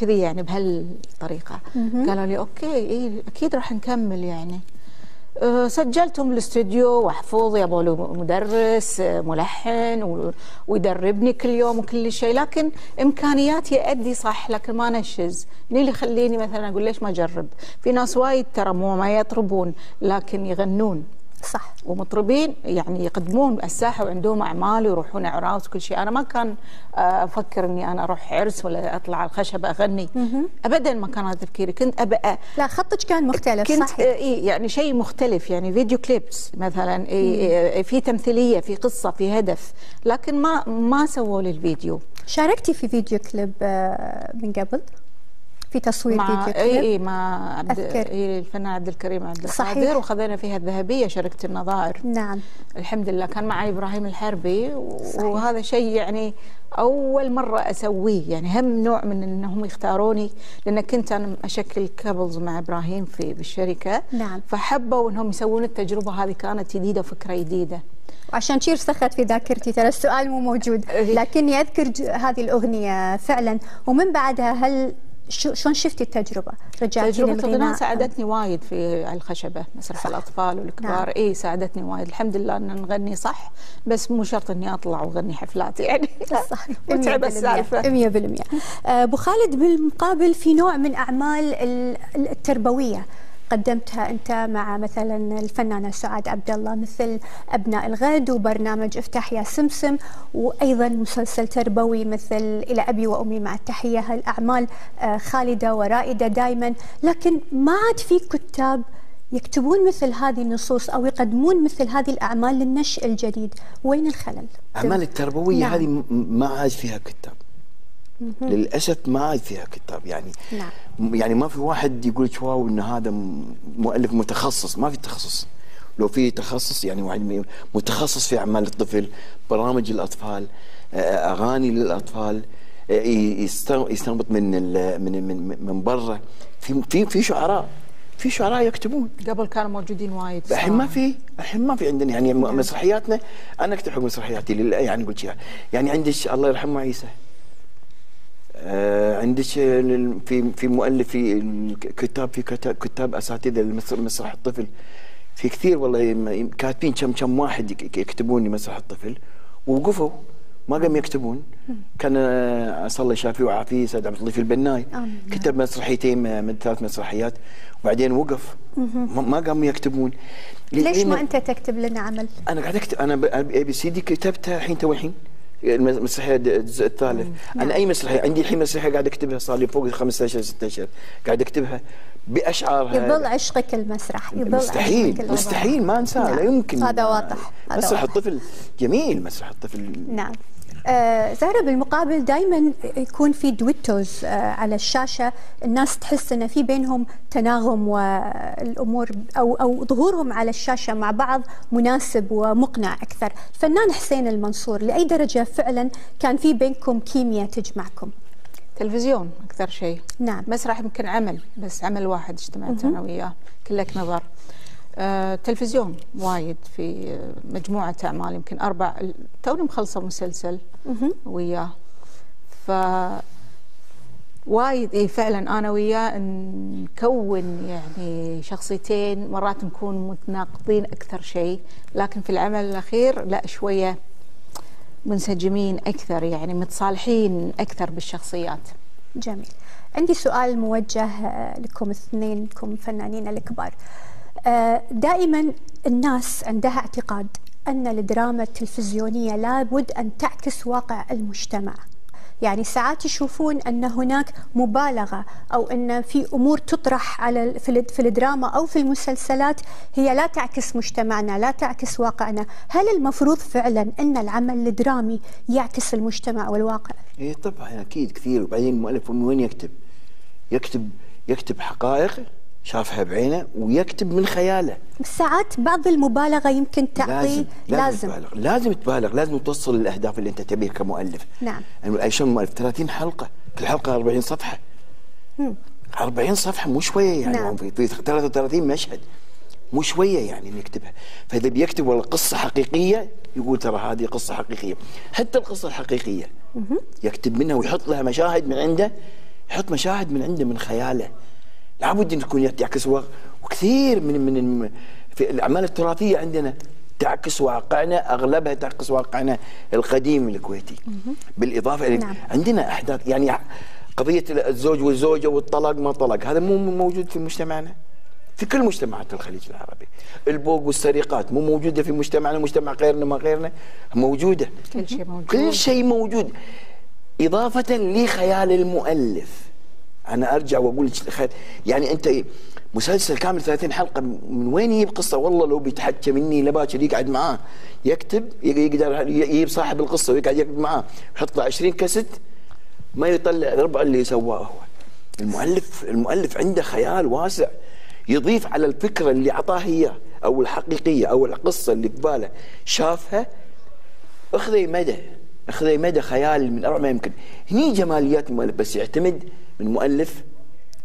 كذي يعني بهالطريقة. قالوا لي أوكي إيه أكيد راح نكمل يعني. أه سجلتهم الاستوديو وحفوظ يبغوا له مدرس ملحن ويدربني كل يوم وكل شيء لكن امكانياتي ادي صح لكن ما انشز اللي يخليني مثلا اقول ليش ما اجرب. في ناس وايد ترى مو ما يطربون لكن يغنون صح ومطربين يعني يقدمون الساحه وعندهم اعمال ويروحون اعراس وكل شيء. انا ما كان افكر اني انا اروح عرس ولا اطلع على الخشب اغني ابدا ما كان هذا تفكيري. كنت ابقى لا خطك كان مختلف كنت صحيح اي يعني شيء مختلف يعني فيديو كليبس مثلا إيه في تمثيليه في قصه في هدف لكن ما ما سووا لي الفيديو. شاركتي في فيديو كليب من قبل في تصوير فيديو اي اي مع عبد إيه الفنان عبد الكريم عبد الصادر وخذينا فيها الذهبيه شركه النظائر. نعم الحمد لله كان معي ابراهيم الحربي وهذا شيء يعني اول مره اسويه يعني هم نوع من انهم يختاروني لان كنت انا اشكل كابلز مع ابراهيم في بالشركه. نعم فحبوا انهم يسوون التجربه هذه كانت جديده وفكره جديده وعشان كذي رسخت في ذاكرتي ترى السؤال مو موجود لكني اذكر هذه الاغنيه فعلا. ومن بعدها هل شلون شفتي التجربه؟ رجعتي تجربه الغناء ساعدتني وايد في على الخشبه مسرح الاطفال والكبار. نعم. اي ساعدتني وايد الحمد لله ان نغني صح بس مو شرط اني اطلع واغني حفلات يعني صح متعبه السالفه مئة بالمئة. ابو خالد بالمقابل في نوع من اعمال التربويه قدمتها انت مع مثلا الفنانه سعاد عبد الله مثل ابناء الغد وبرنامج افتح يا سمسم وايضا مسلسل تربوي مثل الى ابي وامي مع التحيه. هالاعمال خالده ورائده دائما لكن ما عاد في كتاب يكتبون مثل هذه النصوص او يقدمون مثل هذه الاعمال للنشء الجديد. وين الخلل؟ الاعمال التربويه نعم. هذه ما عاد فيها كتاب للاسف ما عاد فيها كتاب يعني. نعم. يعني ما في واحد يقول لك واو ان هذا مؤلف متخصص. ما في تخصص. لو في تخصص يعني واحد متخصص في اعمال الطفل برامج الاطفال اغاني للاطفال يستنبط من من من, من برا في في في شعراء في شعراء يكتبون. قبل كانوا موجودين وايد الحين ما في الحين ما في عندنا يعني. نعم. مسرحياتنا انا اكتب حق مسرحياتي يعني قلت يعني عندك الله يرحمه عيسى عندك في في مؤلف في الكتاب في كتاب اساتذه مسرح الطفل، في كثير والله كاتبين كم كم واحد يكتبون مسرح الطفل ووقفوا ما قاموا يكتبون. كان عسى الله يشافيه ويعافيه سعد عبد اللطيف البناي كتب مسرحيتين من ثلاث مسرحيات وبعدين وقف ما قاموا يكتبون. ليش ما انت تكتب لنا عمل؟ انا قاعد اكتب، انا اي بي سي دي كتبتها الحين تو الحين المسرحيه الجزء الثالث. انا اي مسرحيه عندي الحين مسرحيه قاعد اكتبها صار لي فوق خمسة عشر ستة عشر قاعد اكتبها باشعارها. يظل عشقك المسرح، يظل مستحيل عشقك مستحيل ما انساه. نعم. لا يمكن، هذا واضح. مسرح الطفل جميل، مسرح الطفل. نعم. آه زهرة، بالمقابل دائما يكون في دويتوز آه على الشاشه، الناس تحس ان في بينهم تناغم والامور او او ظهورهم على الشاشه مع بعض مناسب ومقنع اكثر. الفنان حسين المنصور لاي درجه فعلا كان في بينكم كيمياء تجمعكم؟ تلفزيون اكثر شيء. نعم. مسرح يمكن عمل، بس عمل واحد اجتمعت انا وياه كلك نظر. آه، تلفزيون وايد في مجموعة أعمال يمكن أربع، توني مخلصة مسلسل وياه ف وايد إيه فعلا أنا وياه نكون يعني شخصيتين مرات نكون متناقضين أكثر شيء، لكن في العمل الأخير لا شوية منسجمين أكثر يعني متصالحين أكثر بالشخصيات. جميل. عندي سؤال موجه لكم اثنينكم فنانين الكبار. دائما الناس عندها اعتقاد أن الدراما التلفزيونية لابد أن تعكس واقع المجتمع، يعني ساعات يشوفون أن هناك مبالغة أو أن في أمور تطرح على في الدراما أو في المسلسلات هي لا تعكس مجتمعنا، لا تعكس واقعنا. هل المفروض فعلا أن العمل الدرامي يعكس المجتمع والواقع؟ إيه طبعا أكيد كثير. وبعدين المؤلف من وين يكتب؟ يكتب يكتب حقائق شافها بعينه ويكتب من خياله. ساعات بعض المبالغه يمكن تعطي لازم لازم تبالغ، لازم تبالغ، لازم توصل للاهداف اللي انت تبيها كمؤلف. نعم. يعني شلون المؤلف ثلاثين حلقه، كل حلقه أربعين صفحه. امم أربعين صفحه مو شويه يعني. نعم. في ثلاثة وثلاثين مشهد مو شويه يعني اللي يكتبها. فاذا بيكتب والله قصه حقيقيه يقول ترى هذه قصه حقيقيه، حتى القصه الحقيقيه مم. يكتب منها ويحط لها مشاهد من عنده، يحط مشاهد من عنده من خياله. لابد ان تكون تعكس واقع. وكثير من من في الاعمال التراثيه عندنا تعكس واقعنا، اغلبها تعكس واقعنا القديم الكويتي. بالاضافه الى نعم. عندنا احداث يعني قضيه الزوج والزوجه والطلاق ما طلق، هذا مو موجود في مجتمعنا، في كل مجتمعات الخليج العربي. البوق والسرقات مو موجوده في مجتمعنا، مجتمع غيرنا ما غيرنا موجوده. كل شيء موجود، كل شيء موجود. اضافه لخيال المؤلف. أنا أرجع وأقول لك يعني أنت مسلسل كامل ثلاثين حلقة من وين يجيب قصة؟ والله لو بيتحكى مني لباكر يقعد معاه يكتب، يقدر يجيب صاحب القصة ويقعد يكتب معاه، يحط له عشرين كاسيت ما يطلع ربع اللي سواه هو. المؤلف المؤلف عنده خيال واسع، يضيف على الفكرة اللي أعطاها إياه أو الحقيقية أو القصة اللي بباله شافها. أخذي مدى أخذي مدى خيال من أروع ما يمكن. هني جماليات المؤلف، بس يعتمد من مؤلف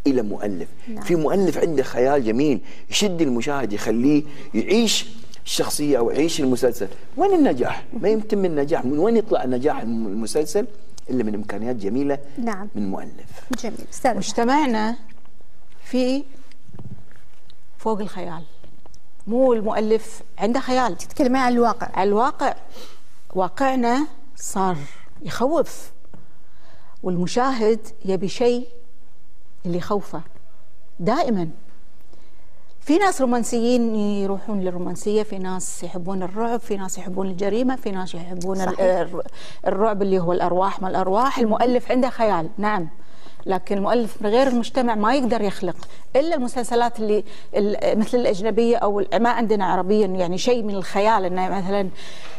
إلى مؤلف. نعم. في مؤلف عنده خيال جميل يشد المشاهد، يخليه يعيش الشخصية أو يعيش المسلسل. وين النجاح؟ ما يتم النجاح، من وين يطلع نجاح المسلسل إلا من إمكانيات جميلة. نعم. من مؤلف. جميل. استاذ، مجتمعنا في فوق الخيال، مو المؤلف عنده خيال. تتكلمين عن الواقع. على الواقع، واقعنا صار يخوف، والمشاهد يبي شيء اللي يخوفه دائما. في ناس رومانسيين يروحون للرومانسيه، في ناس يحبون الرعب، في ناس يحبون الجريمه، في ناس يحبون الرعب اللي هو الارواح ما الارواح. المؤلف عنده خيال. نعم. لكن المؤلف من غير المجتمع ما يقدر يخلق الا المسلسلات اللي مثل الاجنبيه او ما عندنا عربيا، يعني شيء من الخيال، انه مثلا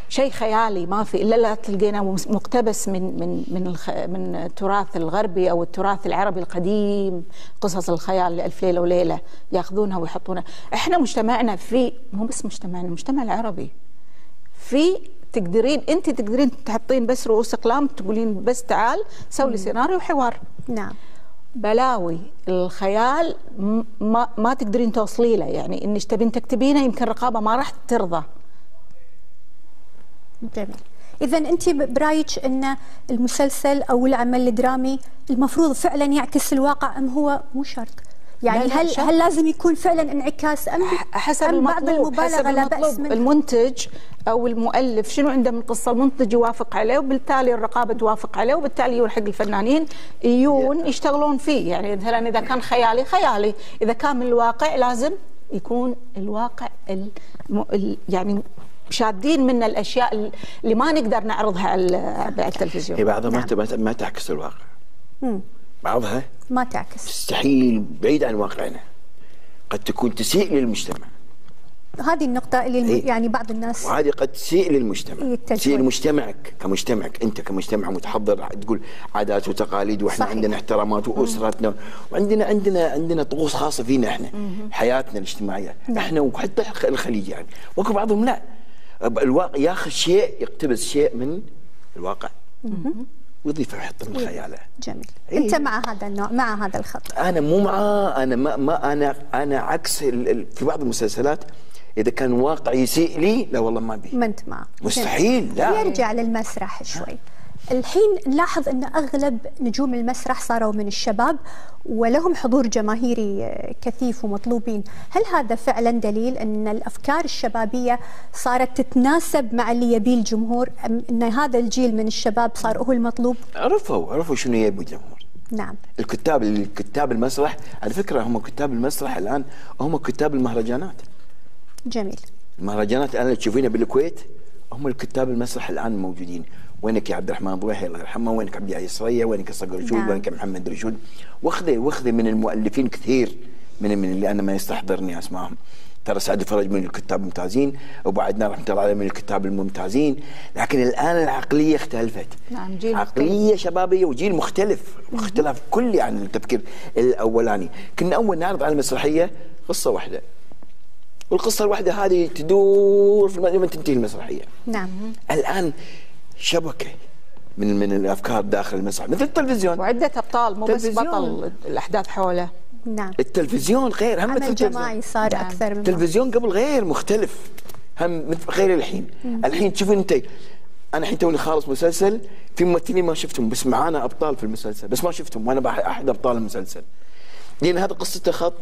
شيء خيالي ما في الا لا تلقينا مقتبس من من من الخ... من التراث الغربي او التراث العربي القديم، قصص الخيال الف ليله وليله ياخذونها ويحطونها. احنا مجتمعنا في مو بس مجتمعنا، المجتمع العربي في تقدرين انت تقدرين تحطين بس رؤوس اقلام تقولين بس تعال سوي لي سيناريو وحوار. نعم. بلاوي الخيال ما ما تقدرين توصلي له، يعني انك تبين تكتبينه يمكن رقابه ما راح ترضى. جميل. إذا أنت برأيك أن المسلسل أو العمل الدرامي المفروض فعلا يعكس الواقع أم هو مو شرط؟ يعني هل شرط. هل لازم يكون فعلا انعكاس أم حسب أم بعض المبالغة لا بأس منها؟ المنتج أو المؤلف شنو عنده من قصة المنتج يوافق عليه، وبالتالي الرقابة توافق عليه، وبالتالي يلحق الفنانين يجون يشتغلون فيه. يعني مثلا إذا كان خيالي خيالي، إذا كان من الواقع لازم يكون الواقع الم... يعني شادين من الاشياء اللي ما نقدر نعرضها على التلفزيون. هي بعضها نعم. ما تعكس الواقع. امم بعضها ما تعكس، مستحيل، بعيد عن واقعنا، قد تكون تسيء للمجتمع. هذه النقطة اللي إيه؟ يعني بعض الناس وهذه قد تسيء للمجتمع، تسيء لمجتمعك كمجتمعك أنت كمجتمع متحضر، تقول عادات وتقاليد وإحنا صحيح. عندنا احترامات وأسرتنا وعندنا عندنا عندنا طقوس خاصة فينا إحنا، مم. حياتنا الاجتماعية مم. إحنا وحتى الخليج يعني، وكل بعضهم لا الواقع ياخذ شيء، يقتبس شيء من الواقع مم. ويضيفه ويحطه من خياله. جميل. إيه؟ أنت مع هذا النوع، مع هذا الخط؟ أنا مو معاه، أنا ما, ما أنا أنا عكس ال ال في بعض المسلسلات. إذا كان واقع يسيء لي لا والله ما بي، ما أنت معه، مستحيل لا. يرجع للمسرح شوي. الحين نلاحظ أن أغلب نجوم المسرح صاروا من الشباب ولهم حضور جماهيري كثيف ومطلوبين، هل هذا فعلا دليل أن الأفكار الشبابية صارت تتناسب مع اللي يبيه الجمهور، أم أن هذا الجيل من الشباب صار هو المطلوب؟ عرفوا عرفوا شنو يبي الجمهور. نعم. الكتاب الكتاب المسرح على فكرة هم كتاب المسرح الآن هم كتاب المهرجانات. جميل. المهرجانات الان اللي تشوفينها بالكويت هم الكتاب المسرح الان موجودين. وينك يا عبد الرحمن ضويحي الله يرحمه، وينك عبد العزيز الصريه، وينك صقر رشود، نعم. وينك محمد رشود، واخذي واخذي من المؤلفين كثير من من اللي انا ما يستحضرني اسمائهم. ترى سعد الفرج من الكتاب الممتازين، ابو عدنان رحمه الله عليه من الكتاب الممتازين، لكن الان العقليه اختلفت. نعم، جيل عقليه مختلف. شبابيه وجيل مختلف، اختلاف كلي عن التفكير الاولاني. كنا اول نعرض على المسرحيه قصه واحده، والقصة الواحدة هذه تدور في لما تنتهي المسرحية. نعم. الآن شبكة من من الأفكار داخل المسرح مثل التلفزيون. وعدة أبطال مو بس بطل الأحداث حوله. نعم. التلفزيون غير، هم عمل جماعي صار نعم. أكثر من التلفزيون قبل غير مختلف، هم غير الحين. مم. الحين تشوفين أنت، أنا الحين توني خالص مسلسل في ممثلين ما شفتهم، بس معانا أبطال في المسلسل، بس ما شفتهم وأنا أحد أبطال المسلسل. لأن هذا قصته خط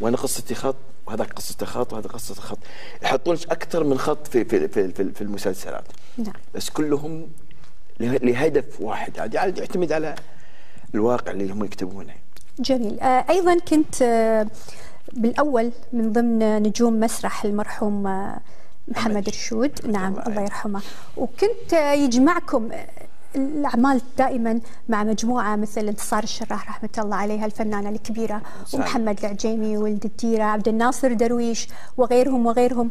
وأنا قصتي خط، وهذا قصة خط وهذا قصة خط، يحطون لك أكثر من خط في في في, في المسلسلات. نعم. بس كلهم لهدف واحد، عاد يعني يعتمد على الواقع اللي هم يكتبونه. جميل. أيضا كنت بالأول من ضمن نجوم مسرح المرحوم محمد رشود، نعم الله, الله يرحمه، وكنت يجمعكم الأعمال دائما مع مجموعة مثل انتصار الشراح رحمة الله عليها الفنانة الكبيرة، ومحمد العجيمي ولد الديرة، عبد الناصر درويش وغيرهم وغيرهم.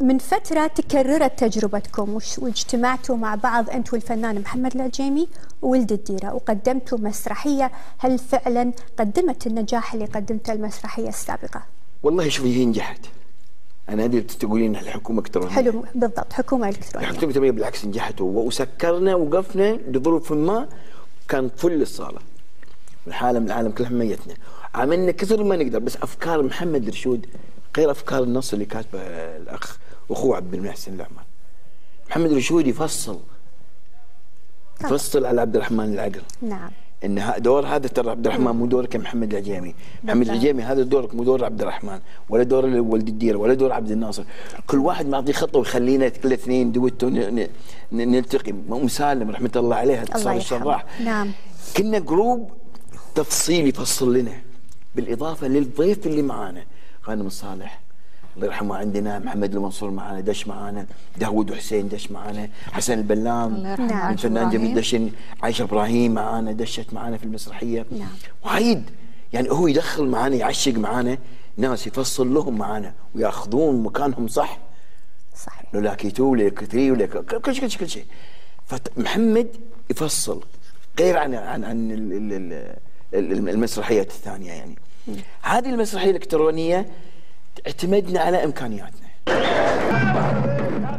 من فترة تكررت تجربتكم واجتمعتوا مع بعض أنت والفنان محمد العجيمي وولد الديرة وقدمتوا مسرحية، هل فعلا قدمت النجاح اللي قدمته المسرحية السابقة؟ والله شوفي هي نجحت. أنا هذه تقولين الحكومة إلكترونية. حلو بالضبط، حكومة إلكترونية. الحكومة الإلكترونية بالعكس نجحت، وسكرنا وقفنا لظروف ما، كان فل الصالة. والحالة من العالم كلها ميتنا. عملنا كثر ما نقدر، بس أفكار محمد رشود غير أفكار النص اللي كاتبه الأخ أخوه عبد المحسن العقل. محمد رشود يفصل. طبعا. يفصل على عبد الرحمن العقل. نعم. ان دور هذا ترى عبد الرحمن مو دورك محمد العجيمي، محمد العجيمي هذا دورك مو دور عبد الرحمن ولا دور ولد الديره ولا دور عبد الناصر، كل واحد معطي خطه ويخلينا كل اثنين دوتو نلتقي. ام سالم رحمه الله عليها انتصار الشراح، نعم، كنا جروب تفصيلي يفصل لنا، بالاضافه للضيف اللي معانا غانم الصالح الله يرحمه، عندنا محمد المنصور معانا دش معانا، داوود وحسين دش معانا، حسن البلام الله يرحمه، الفنان جميل دشن، عايشة إبراهيم معانا دشت معانا في المسرحية. نعم. وايد يعني هو يدخل معانا يعشق معانا ناس يفصل لهم معانا وياخذون مكانهم. صح صحيح. لولاكيتو وليكثري وليك كل شيء كل شيء كل شيء. فمحمد يفصل غير عن عن عن المسرحيات الثانية يعني. نعم. هذه المسرحية الإلكترونية اعتمدنا على امكانياتنا.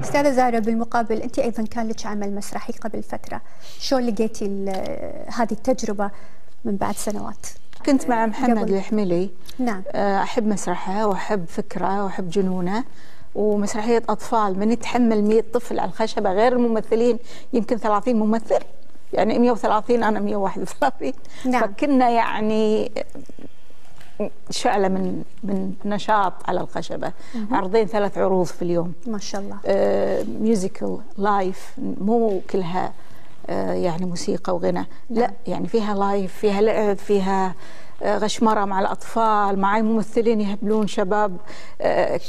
استاذه زهره، بالمقابل انت ايضا كان لك عمل مسرحي قبل فتره، شلون لقيتي هذه التجربه من بعد سنوات؟ كنت مع محمد الحميلي. نعم. احب مسرحه واحب فكره واحب جنونه ومسرحيه اطفال من تحمل مية طفل على الخشبه غير الممثلين يمكن ثلاثين ممثل، يعني مئة وثلاثين انا مئة وواحد وثلاثين. نعم. فكنا يعني شعله من من نشاط على الخشبه. مم. عرضين ثلاث عروض في اليوم ما شاء الله. آه، ميوزيكال لايف، مو كلها آه يعني موسيقى وغنى. نعم. لا يعني فيها لايف، فيها لعب، فيها آه غشمره مع الاطفال، معي ممثلين يهبلون شباب آه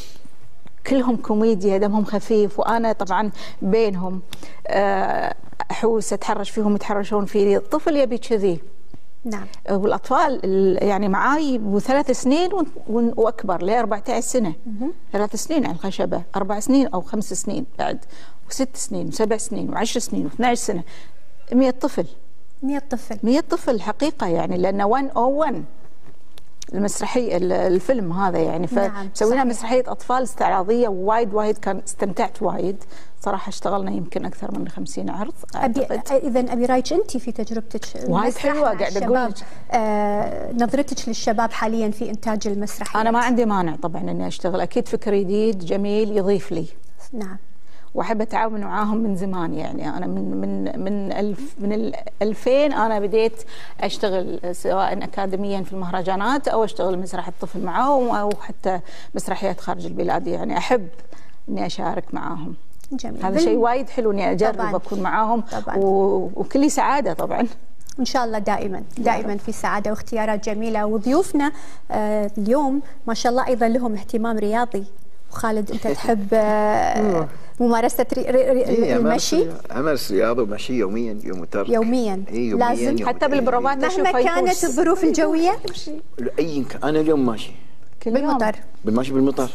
كلهم كوميديا دمهم خفيف، وانا طبعا بينهم آه احوس اتحرش فيهم يتحرشون فيني، الطفل يبي كذي. نعم. والاطفال يعني معاي وثلاث سنين واكبر ل أربعة عشر سنه. مم. ثلاث سنين على الخشبه، اربع سنين او خمس سنين بعد، وست سنين وسبع سنين وعشر سنين واثني عشر سنه. مئة طفل. مئة طفل. مئة طفل حقيقه يعني، لانه مئة وواحد المسرحيه الفيلم هذا يعني، فسوينا مسرحيه اطفال استعراضيه وايد وايد كان استمتعت وايد صراحه. اشتغلنا يمكن اكثر من خمسين عرض. اذا ابي رايك انت في تجربتك وايد حلوه قاعده اقول آه، نظرتك للشباب حاليا في انتاج المسرحيات. انا ما عندي مانع طبعا اني اشتغل، اكيد فكر جديد جميل يضيف لي. نعم. واحب اتعاون معاهم من زمان يعني، انا من من من الف من ألفين انا بديت اشتغل سواء اكاديميا في المهرجانات او اشتغل مسرح الطفل معاهم او حتى مسرحيات خارج البلاد، يعني احب اني اشارك معاهم. جميل. هذا شيء وايد حلو اني اجرب اكون معاهم و... وكلي سعاده طبعا. إن شاء الله دائما دائما في سعادة واختيارات جميلة. وضيوفنا آه اليوم ما شاء الله أيضا لهم اهتمام رياضي. وخالد أنت تحب آه ممارسة المشي؟ أمارس رياضة ومشي يوميا، يوم وترك يوميا. إيه يوميا لازم يوم حتى بالبروفات مهما كانت الظروف الجوية. أي أنا اليوم ماشي بالمطر، ماشي بالمطر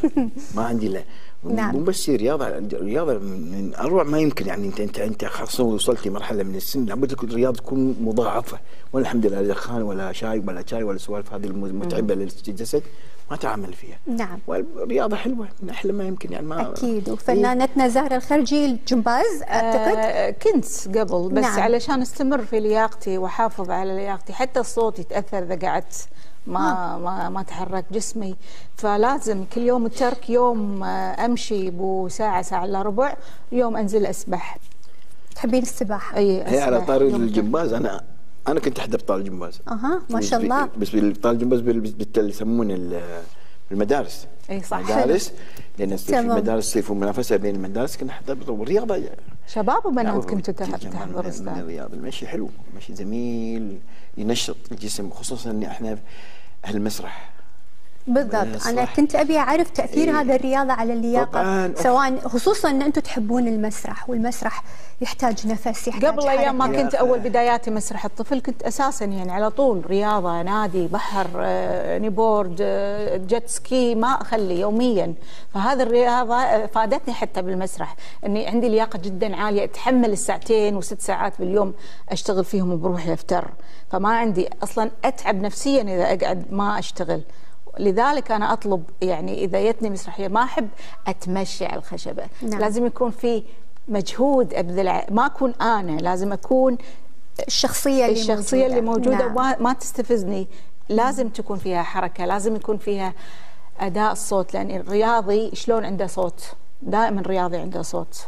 ما عندي لا. نعم. مو بس رياضه، رياضه من اروع ما يمكن يعني. انت انت انت خاصه وصلتي مرحله من السن لابد لك الرياضه تكون مضاعفه، ولا الحمد لله دخان ولا شاي ولا شاي ولا سوالف هذه المتعبه للجسد ما تعامل فيها. نعم. والرياضه حلوه من احلى ما يمكن يعني. ما اكيد. وفنانتنا زهره الخرجي الجمباز اعتقد آه كنت قبل بس. نعم. علشان استمر في لياقتي واحافظ على لياقتي، حتى الصوت يتاثر اذا قعدت ما ما ما تحرك جسمي، فلازم كل يوم الترك يوم امشي بو ساعه ساعه الا ربع، يوم انزل اسبح. تحبين السباحه؟ اي. هي على طاري الجمباز، انا انا كنت احضر طال الجمباز. اها ما شاء الله. بس طال الجمباز باللي يسمونه المدارس. اي صح. المدارس لان في المدارس يصير في منافسه بين المدارس، كنا نحضر والرياضه شباب وبنات كنتوا تحضروا الرياضه. المشي حلو، المشي جميل ينشط الجسم، خصوصا ان احنا اهل المسرح. بالضبط. انا كنت ابي اعرف تاثير إيه؟ هذا الرياضه على اللياقه سواء، خصوصا ان انتم تحبون المسرح والمسرح يحتاج نفس، يحتاج قبل ايام ما كنت اول بداياتي مسرح الطفل كنت اساسا يعني على طول رياضه، نادي، بحر، نيبورد، جت سكي، ما اخلي يوميا. فهذا الرياضه فادتني حتى بالمسرح اني عندي لياقه جدا عاليه، اتحمل الساعتين وست ساعات باليوم اشتغل فيهم بروحي افتر، فما عندي اصلا اتعب نفسيا اذا اقعد ما اشتغل. لذلك أنا أطلب يعني إذا جتني مسرحية ما أحب أتمشى على الخشبة. نعم. لازم يكون في مجهود أبذله، ما أكون أنا، لازم أكون الشخصية اللي الشخصية موجودة. اللي موجودة. نعم. ما تستفزني، لازم تكون فيها حركة، لازم يكون فيها أداء الصوت، لأن الرياضي شلون عنده صوت؟ دائما الرياضي عنده صوت.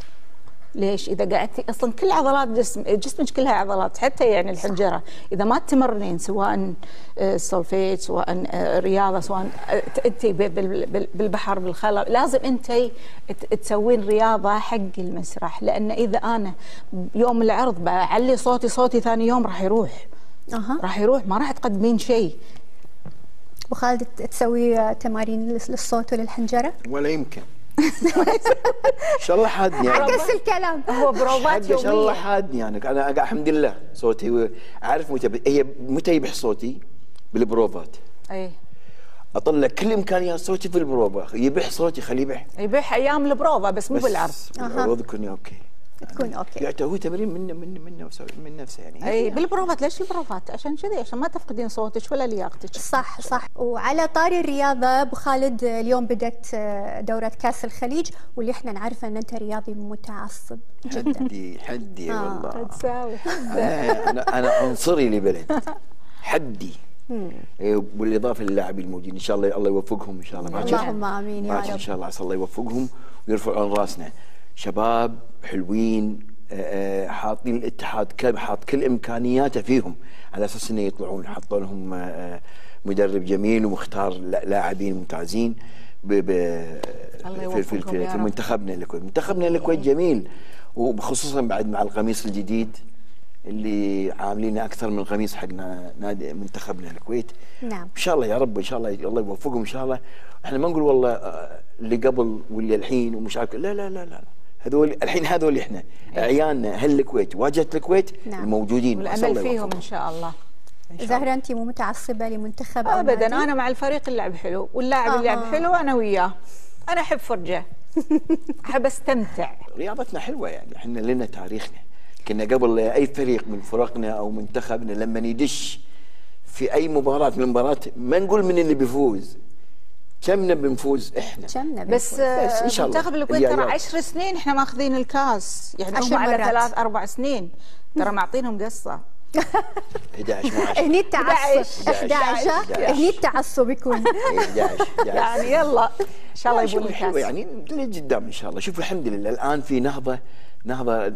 ليش؟ إذا قعدتي أصلا كل عضلات جسم جسمك كلها عضلات، حتى يعني الحنجرة، إذا ما تمرنين سواء السولفيت سواء رياضة سواء أنت بالبحر بالخلا، لازم أنت تسوين رياضة حق المسرح، لأن إذا أنا يوم العرض بعلي صوتي صوتي ثاني يوم راح يروح. أه. راح يروح، ما راح تقدمين شيء. وخالد تسوي تمارين للصوت وللحنجرة؟ ولا يمكن. ان شاء الله حادني يعني. عكس الكلام هو بروفات يوميه. ان شاء الله حادني يعني. انا الحمد لله صوتي اعرف متى هي متى يبح صوتي بالبروفات. اي اطلع كل امكانيات صوتي في البروفه، يبح صوتي خليه يبح يبح ايام البروفه بس مو بالعرض. بالعرض تكون اوكي، تكون اوكي يعني. هو تمرين منه منه منه من نفسه يعني. اي بالبروفات. ليش البروفات؟ عشان كذي، عشان ما تفقدين صوتك ولا لياقتك. صح صح. وعلى طاري الرياضه ابو خالد، اليوم بدت دوره كاس الخليج، واللي احنا نعرفه ان انت رياضي متعصب جدا. حدي حدي والله. آه. انا انا عنصري لبلد حدي. والاضافه للاعبين الموجودين ان شاء الله الله يوفقهم ان شاء الله. اللهم امين يا رب. ان شاء الله عسى الله يوفقهم ويرفعون راسنا. شباب حلوين حاطين الاتحاد كل حاط كل امكانياته فيهم على اساس انه يطلعون. حطوا لهم مدرب جميل ومختار لاعبين ممتازين في في منتخبنا الكويت. منتخبنا الكويت جميل، وخصوصا بعد مع القميص الجديد اللي عاملين اكثر من قميص حق نادي منتخبنا الكويت. نعم ان شاء الله يا رب، ان شاء الله الله يوفقهم ان شاء الله. احنا ما نقول والله اللي قبل واللي الحين ومش عارف، لا لا لا لا، هذول الحين هذول احنا عيالنا، اهل الكويت، واجهه الكويت. نعم. الموجودين والامل فيهم ان شاء الله. زهرة انت مو متعصبه لمنتخب ابدا؟ انا مع الفريق اللي لعب حلو، واللاعب آه. اللي لعب حلو انا وياه، انا احب فرجه احب استمتع. رياضتنا حلوه يعني، احنا لنا تاريخنا، كنا قبل اي فريق من فرقنا او منتخبنا لما يدش في اي مباراه من المباريات ما نقول من اللي بيفوز، كمنا بنفوز احنا، كمنا بس, بس ان شاء الله. منتخب الكويت ترى عشر سنين احنا ماخذين الكاس، يعني هم على ثلاث اربع سنين ترى معطينهم قصه. احدعش هني التعصب، احدعش هني التعصب يكون يعني. يلا ان شاء الله يبون الكاس يعني لقدام ان شاء الله. شوفوا الحمد لله الان في نهضه نهضه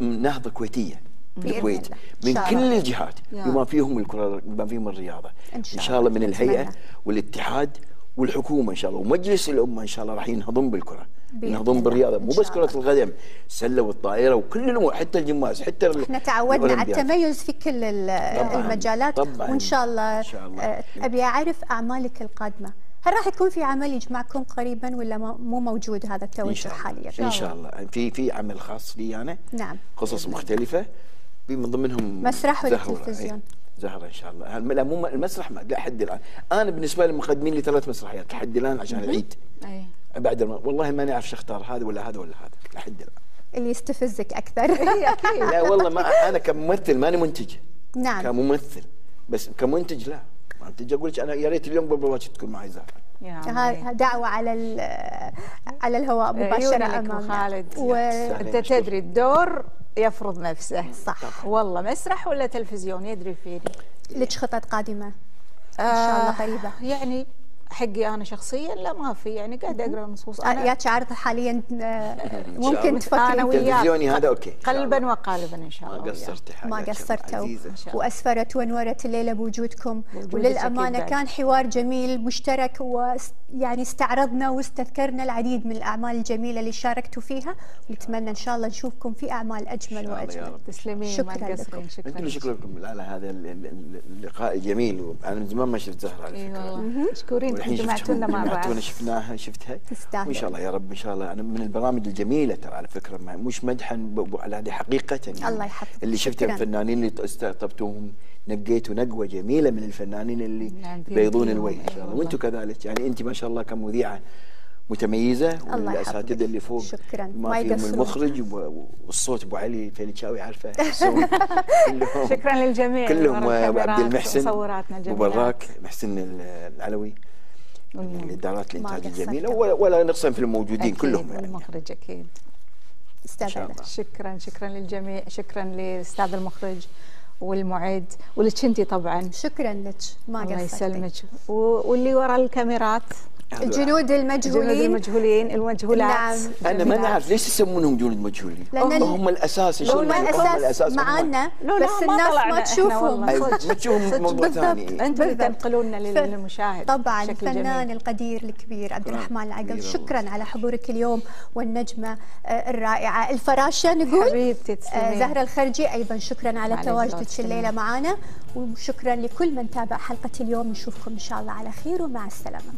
نهضه كويتيه في الكويت من كل الجهات، بما فيهم الكره، بما فيهم الرياضه ان شاء الله، من الهيئه والاتحاد والحكومه ان شاء الله ومجلس الامه ان شاء الله راح ينهضم بالكره، ينهضم بالرياضه، مو بس كره القدم، السله والطائره وكل الامور، حتى الجماز، حتى احنا تعودنا على التميز في كل المجالات. طبعاً. وان شاء الله, إن شاء الله. ابي اعرف اعمالك القادمه، هل راح يكون في عمل يجمعكم قريبا ولا مو موجود هذا التوجه حاليا؟ ان شاء الله في في عمل خاص لي انا. نعم. قصص مختلفه من ضمنهم مسرح والتلفزيون. زهرة ان شاء الله. لا مو المسرح ما لحد الان، انا بالنسبه لي مقدمين لي ثلاث مسرحيات لحد الان عشان العيد. اي بعد الم... والله ما نعرف شو اختار، هذا ولا هذا ولا هذا لحد الان. اللي يستفزك اكثر. اي اكيد. لا والله ما انا كممثل ماني منتج. نعم. كممثل، بس كمنتج لا، ما منتج اقول لك انا يا ريت اليوم بباشر تكون معي زهرة. هذا دعوه على على الهواء مباشره امامنا. خالد و... انت تدري الدور يفرض نفسه. صح. والله مسرح ولا تلفزيون يدري فيني. لك خطط قادمه ان شاء الله قريبه؟ آه يعني حقي انا شخصيا لا ما في، يعني قاعده اقرا النصوص. انا ياك عارضه حاليا ممكن تفكر تلفزيوني هذا اوكي قلبا وقالبا ان شاء الله. ما قصرت حاجه، ما قصرتوا واسفرت ونورت الليله بوجودكم، وللامانه كان حوار جميل مشترك، ويعني استعرضنا واستذكرنا العديد من الاعمال الجميله اللي شاركتوا فيها، ونتمنى ان شاء الله نشوفكم في اعمال اجمل واجمل. تسلمين. شكرا لكم. شكرا لكم على هذا اللقاء الجميل، انا من زمان ما شفت زهره على فكره. مشكورين. جمعتونا مع بعض، جمعتونا شفناها شفتها تستاهل. وان شاء الله يا رب ان شاء الله. انا من البرامج الجميله ترى على فكره، مش مدحا على هذه حقيقه يعني. الله يحفظك. اللي شفتها الفنانين اللي استقطبتوهم نقيتوا نقوه جميله من الفنانين اللي يبيضون الوجه ان شاء الله، وانتم كذلك يعني. انت ما شاء الله كمذيعه متميزه، والاساتذه اللي فوق شكرا ما فيهم المخرج والصوت ابو علي الفيلتشاوي عارفه كلهم. شكرا للجميع كلهم، وعبد المحسن وبراك محسن العلوي، من الادارات الانتاج الجميله، ولا نقصا في الموجودين كلهم يعني. المخرج اكيد استاذ. شكرا شكرا للجميع، شكرا للاستاذ المخرج والمعد ولك انت طبعا. شكرا لك ما قصرتي. الله يسلمك. واللي وراء الكاميرات الجنود المجهولين، الجنود المجهولين المجهولات. نعم. انا ما نعرف ليش يسمونهم جنود مجهولين، هم الاساس يشوفون هم الاساس معانا، بس الناس ما تشوفهم. ما تشوفهم موضوع ثاني. انتم تنقلوننا للمشاهد. طبعا الفنان القدير الكبير عبد الرحمن العقل، شكرا على حضورك اليوم والنجمه الرائعه الفراشه نقول حبيبتي تسلمين. زهره الخرجي ايضا شكرا على تواجدك الليله معنا، وشكرا لكل من تابع حلقه اليوم. نشوفكم ان شاء الله على خير ومع السلامه.